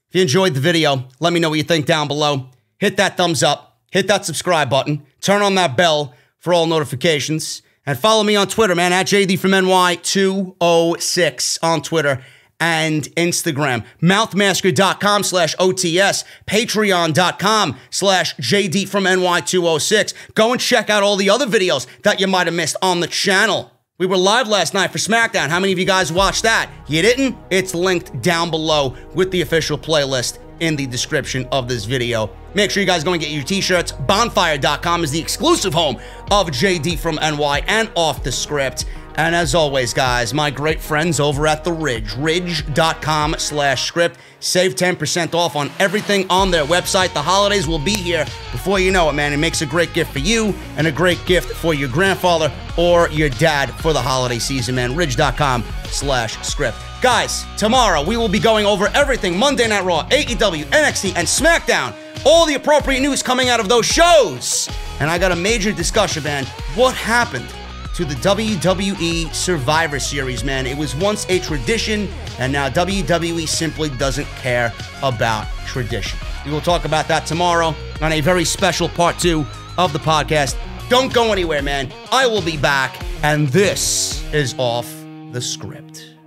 If you enjoyed the video, let me know what you think down below. Hit that thumbs up. Hit that subscribe button. Turn on that bell for all notifications. And follow me on Twitter, man, at JD from NY206 on Twitter and Instagram, mouthmasker.com/OTS, patreon.com/JD from NY206. Go and check out all the other videos that you might have missed on the channel. We were live last night for SmackDown. How many of you guys watched that? You didn't? It's linked down below with the official playlist in the description of this video. Make sure you guys go and get your t-shirts. Bonfire.com is the exclusive home of JD from NY and Off the Script. And as always, guys, my great friends over at The Ridge, ridge.com/script. Save 10% off on everything on their website. The holidays will be here before you know it, man. It makes a great gift for you and a great gift for your grandfather or your dad for the holiday season, man. Ridge.com/script. Guys, tomorrow we will be going over everything. Monday Night Raw, AEW, NXT, and SmackDown. All the appropriate news coming out of those shows. And I got a major discussion, man. What happened to the WWE Survivor Series, man? It was once a tradition, and now WWE simply doesn't care about tradition. We will talk about that tomorrow on a very special part two of the podcast. Don't go anywhere, man. I will be back, and this is Off the Script.